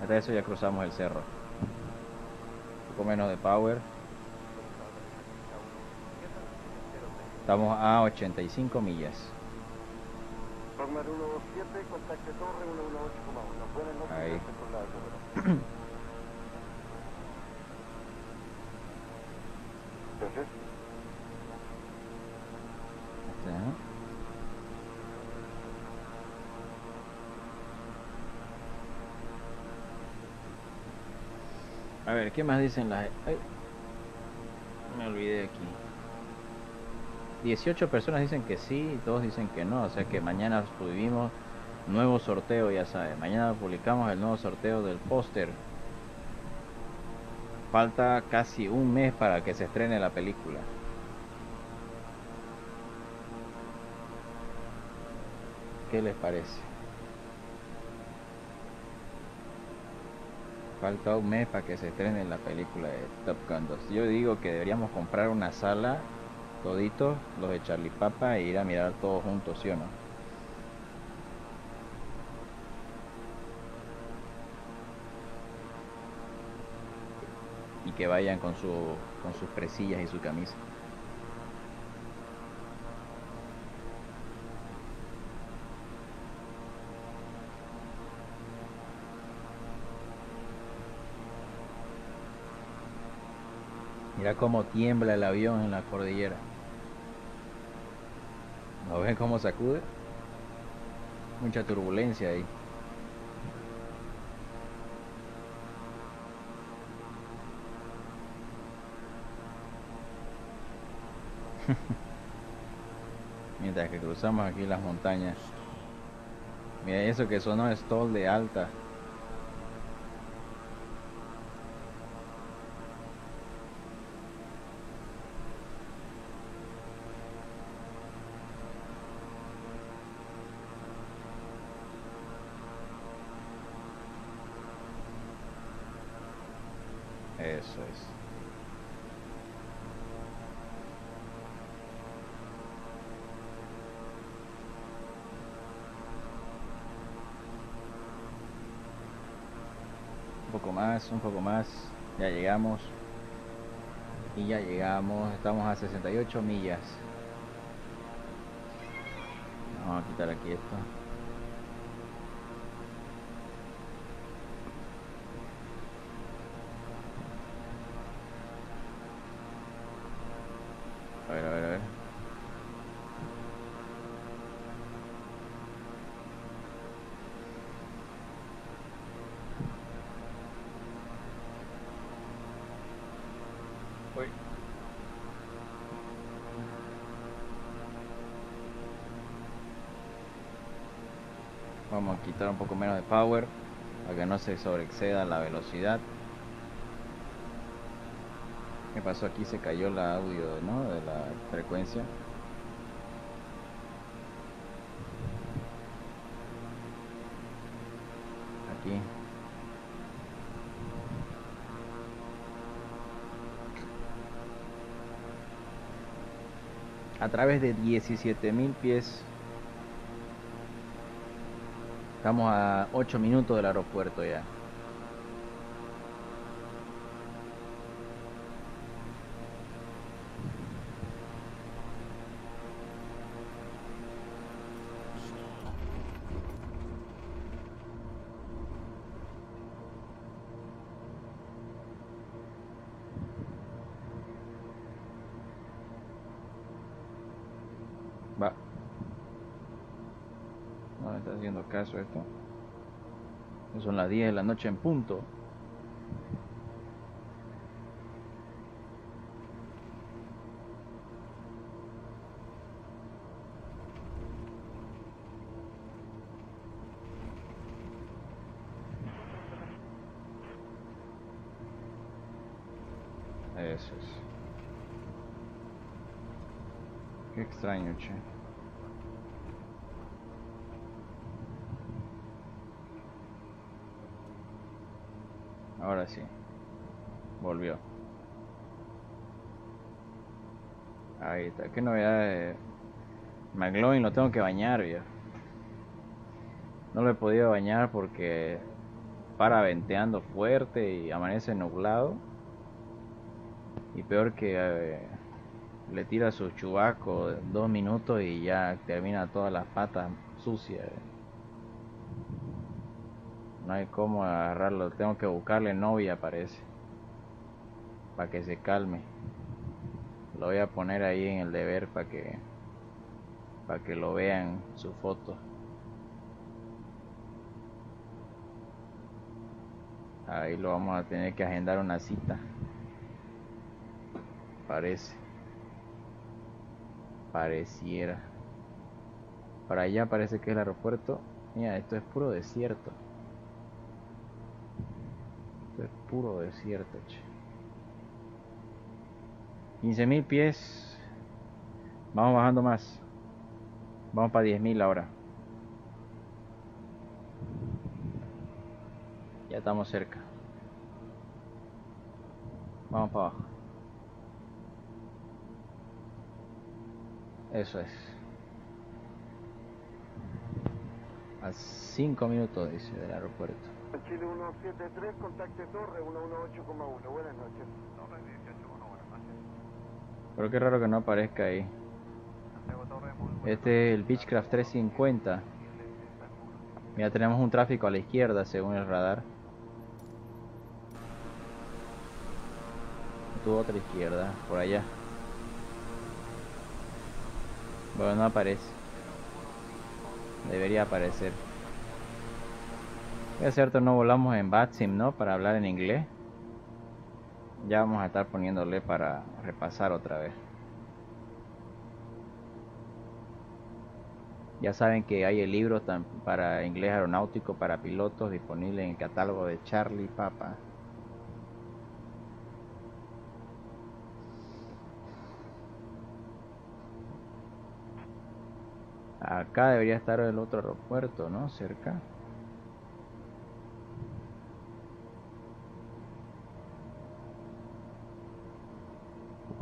Hasta eso ya cruzamos el cerro. Un poco menos de power. Estamos a 85 millas. Ahí. A ver, ¿qué más dicen las...? Ay, me olvidé aquí. 18 personas dicen que sí, 2 dicen que no. O sea que mañana subimos nuevo sorteo, ya saben. Mañana publicamos el nuevo sorteo del póster. Falta casi un mes para que se estrene la película. ¿Qué les parece? Falta un mes para que se estrene la película de Top Gun 2. Yo digo que deberíamos comprar una sala, toditos, los de Charlie Papa, e ir a mirar todos juntos, ¿sí o no? Y que vayan con sus presillas y su camisa. Mira cómo tiembla el avión en la cordillera. ¿No ven cómo sacude? Mucha turbulencia ahí. Mientras que cruzamos aquí las montañas. Mira eso que sonó, es Toll de Alta. Eso es. Un poco más, ya llegamos. Y ya llegamos, estamos a 68 millas. Vamos a quitar aquí esto. A ver. Uy. Vamos a quitar un poco menos de power para que no se sobreexceda la velocidad. ¿Qué pasó aquí? Se cayó el audio, ¿no?, de la frecuencia. Aquí. A través de 17.000 pies. Estamos a 8 minutos del aeropuerto ya. Caso esto, son las 10 de la noche en punto. Eso es. Qué extraño, che. Ahora sí, volvió. Ahí está, qué novedad de McLaren. Lo tengo que bañar, viejo. No lo he podido bañar porque para venteando fuerte y amanece nublado. Y peor que le tira su chubasco 2 minutos y ya termina todas las patas sucias. No hay cómo agarrarlo, tengo que buscarle novia, parece, para que se calme. Lo voy a poner ahí en el deber para que lo vean su foto. Ahí lo vamos a tener que agendar una cita, parece, pareciera. Para allá parece que es el aeropuerto. Mira, esto es puro desierto. Es puro desierto, che. 15.000 pies. Vamos bajando más. Vamos para 10.000 ahora. Ya estamos cerca. Vamos para abajo. Eso es. A 5 minutos, dice, del aeropuerto. Chile 173, contacte Torre 118,1. Buenas noches. Torre 18,1, buenas noches. Pero qué raro que no aparezca ahí. Este es el Beechcraft 350. Mira, tenemos un tráfico a la izquierda según el radar. Tu otra izquierda, por allá. Bueno, no aparece. Debería aparecer. Es cierto, no volamos en Batsim, ¿no?, para hablar en inglés. Ya vamos a estar poniéndole para repasar otra vez. Ya saben que hay el libro para inglés aeronáutico para pilotos disponible en el catálogo de Charlie Papa. Acá debería estar el otro aeropuerto, ¿no?, cerca.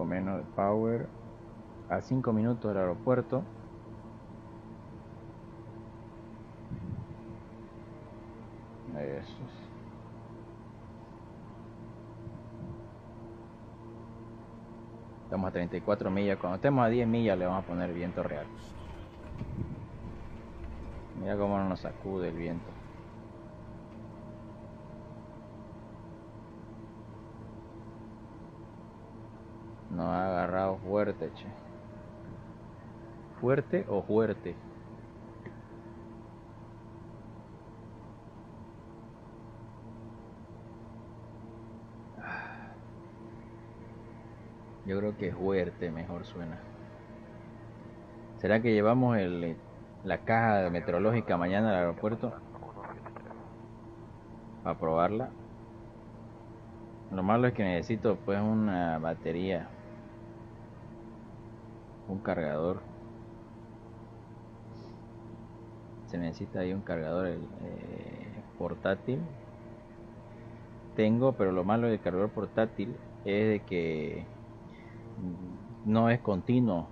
Menos de power, a 5 minutos del aeropuerto. Eso es. Estamos a 34 millas. Cuando estemos a 10 millas le vamos a poner viento real. Mira cómo nos sacude el viento. Nos ha agarrado fuerte, che. ¿Fuerte o fuerte? Yo creo que fuerte mejor suena. ¿Será que llevamos el la caja meteorológica mañana al aeropuerto para probarla. Lo malo es que necesito pues una batería, un cargador. Se necesita ahí un cargador portátil. Tengo, pero lo malo del cargador portátil es de que no es continuo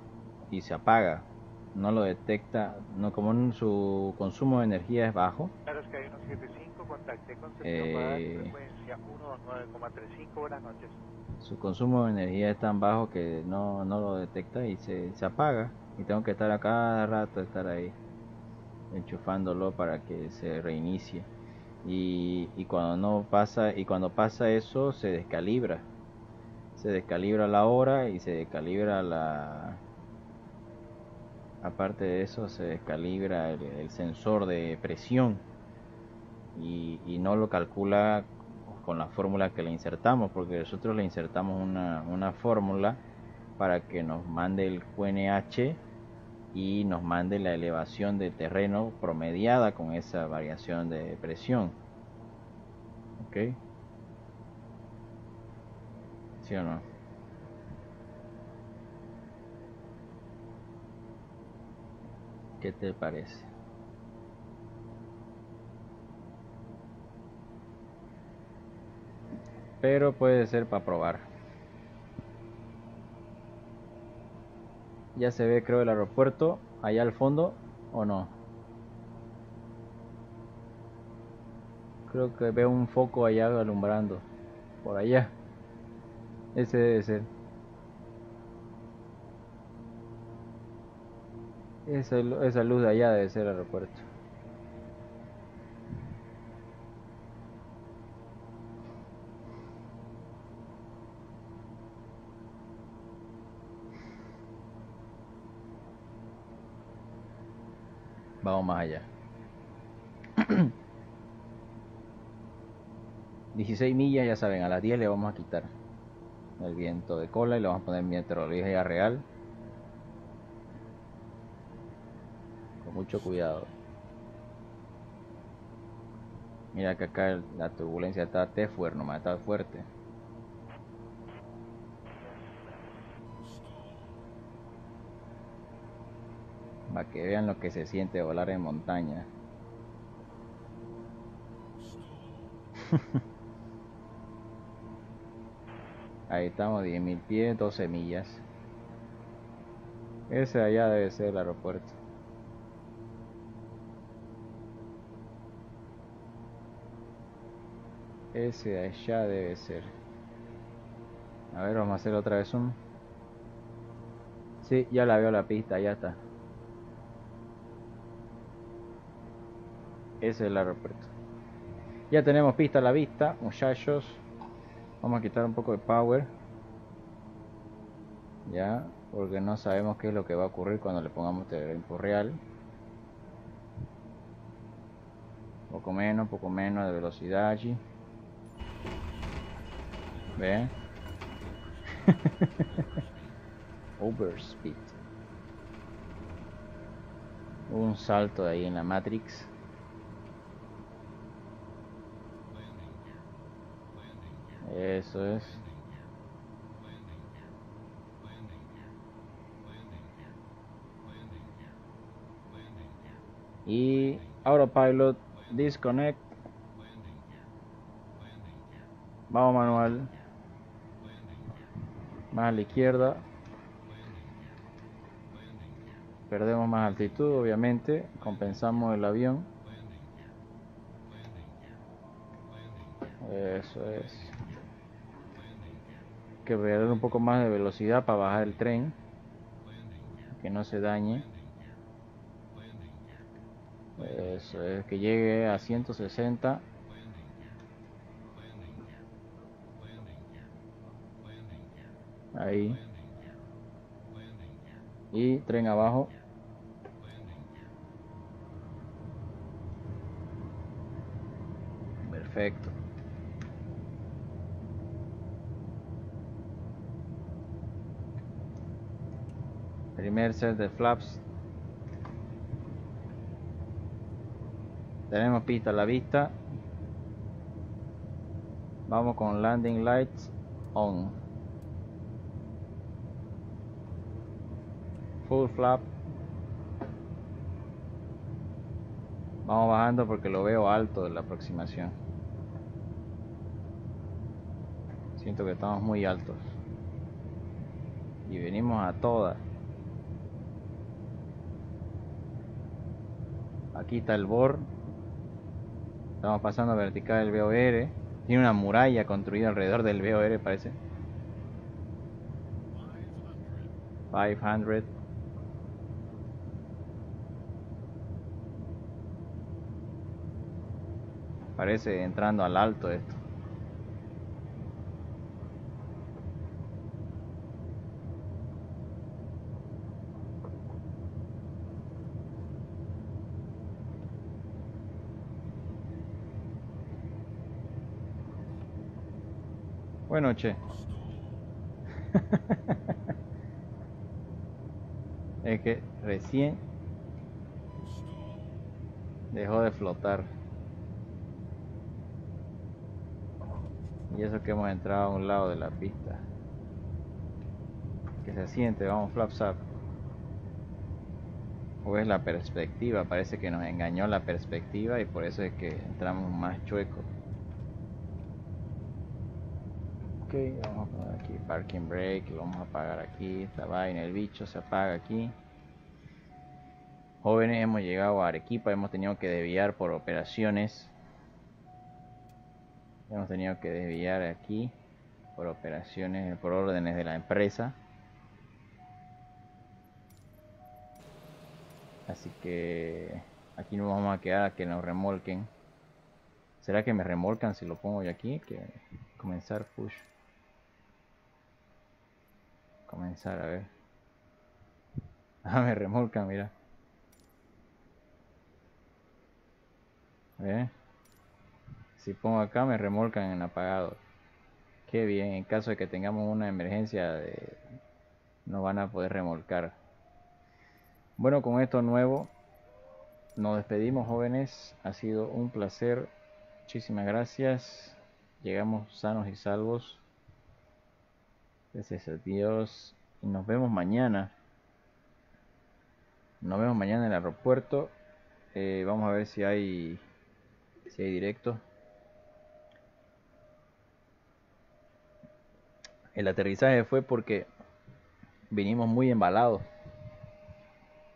y se apaga, no lo detecta, no, como su consumo de energía es bajo. Claro, es que hay unos 75, contacté con frecuencia 1.9,35 buenas noches. Su consumo de energía es tan bajo que no lo detecta y se apaga, y tengo que estar a cada rato ahí enchufándolo para que se reinicie, y cuando no pasa, y cuando pasa eso se descalibra. Se descalibra la hora y se descalibra la... Aparte de eso, se descalibra el sensor de presión, y no lo calcula con la fórmula que le insertamos, porque nosotros le insertamos una fórmula para que nos mande el QNH y nos mande la elevación de terreno promediada con esa variación de presión. ¿Ok? ¿Sí o no? ¿Qué te parece? Pero puede ser para probar. Ya se ve, creo, el aeropuerto allá al fondo, ¿o no? Creo que veo un foco allá alumbrando. Por allá. Ese debe ser. Esa luz de allá debe ser el aeropuerto. Vamos más allá. 16 millas, ya saben, a las 10 le vamos a quitar el viento de cola y le vamos a poner meteorología real. Mucho cuidado. Mira que acá la turbulencia está está fuerte. Para que vean lo que se siente volar en montaña. Ahí estamos, 10.000 pies, 12 millas. Ese allá debe ser el aeropuerto. Ese de allá debe ser. A ver, vamos a hacer otra vez un... Sí, ya la veo la pista, ya está. Ese es el aeropuerto. Ya tenemos pista a la vista, muchachos. Vamos a quitar un poco de power. Ya, porque no sabemos qué es lo que va a ocurrir cuando le pongamos tiempo real. Poco menos de velocidad allí. ¿Ve? Overspeed. Un salto de ahí en la Matrix. Eso es. Y autopilot, disconnect. Vamos manual. Más a la izquierda. Perdemos más altitud, obviamente. Compensamos el avión. Eso es. Hay que perder un poco más de velocidad para bajar el tren. Que no se dañe. Eso es. Que llegue a 160. Ahí. Y tren abajo. Perfecto. Primer set de flaps. Tenemos pista a la vista. Vamos con landing lights on. Full flap. Vamos bajando porque lo veo alto de la aproximación. Siento que estamos muy altos. Y venimos a todas. Aquí está el BOR. Estamos pasando vertical el BOR. Tiene una muralla construida alrededor del BOR, parece. 500. Parece entrando al alto esto. Bueno, che. Es que recién dejó de flotar. Y eso que hemos entrado a un lado de la pista. Que se siente, vamos, flaps up. O es la perspectiva, parece que nos engañó la perspectiva y por eso es que entramos más chueco. Ok, vamos a poner aquí parking brake, lo vamos a apagar aquí, esta vaina, el bicho se apaga aquí. Jóvenes, hemos llegado a Arequipa, hemos tenido que desviar por operaciones. Hemos tenido que desviar aquí por operaciones, por órdenes de la empresa. Así que aquí nos vamos a quedar a que nos remolquen. ¿Será que me remolcan si lo pongo yo aquí? Que comenzar push. Comenzar, a ver. Ah, me remolcan, mira. A ver. Si pongo acá me remolcan en apagado. Qué bien, en caso de que tengamos una emergencia no van a poder remolcar. Bueno, con esto nuevo nos despedimos, jóvenes. Ha sido un placer. Muchísimas gracias. Llegamos sanos y salvos. Gracias a Dios. Y nos vemos mañana. Nos vemos mañana en el aeropuerto. Vamos a ver si hay directo. El aterrizaje fue porque vinimos muy embalados.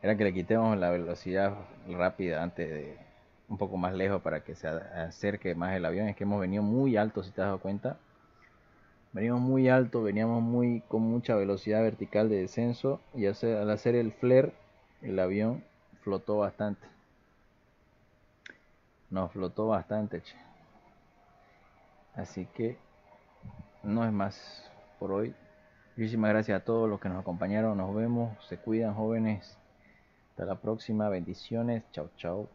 Era que le quitemos la velocidad rápida antes de un poco más lejos para que se acerque más el avión. Es que hemos venido muy alto, si te has dado cuenta. Venimos muy alto, veníamos con mucha velocidad vertical de descenso. Y al hacer el flare, el avión flotó bastante. Nos flotó bastante, che. Así que no es más por hoy. Muchísimas gracias a todos los que nos acompañaron. Nos vemos. Se cuidan, jóvenes. Hasta la próxima. Bendiciones. Chau, chau.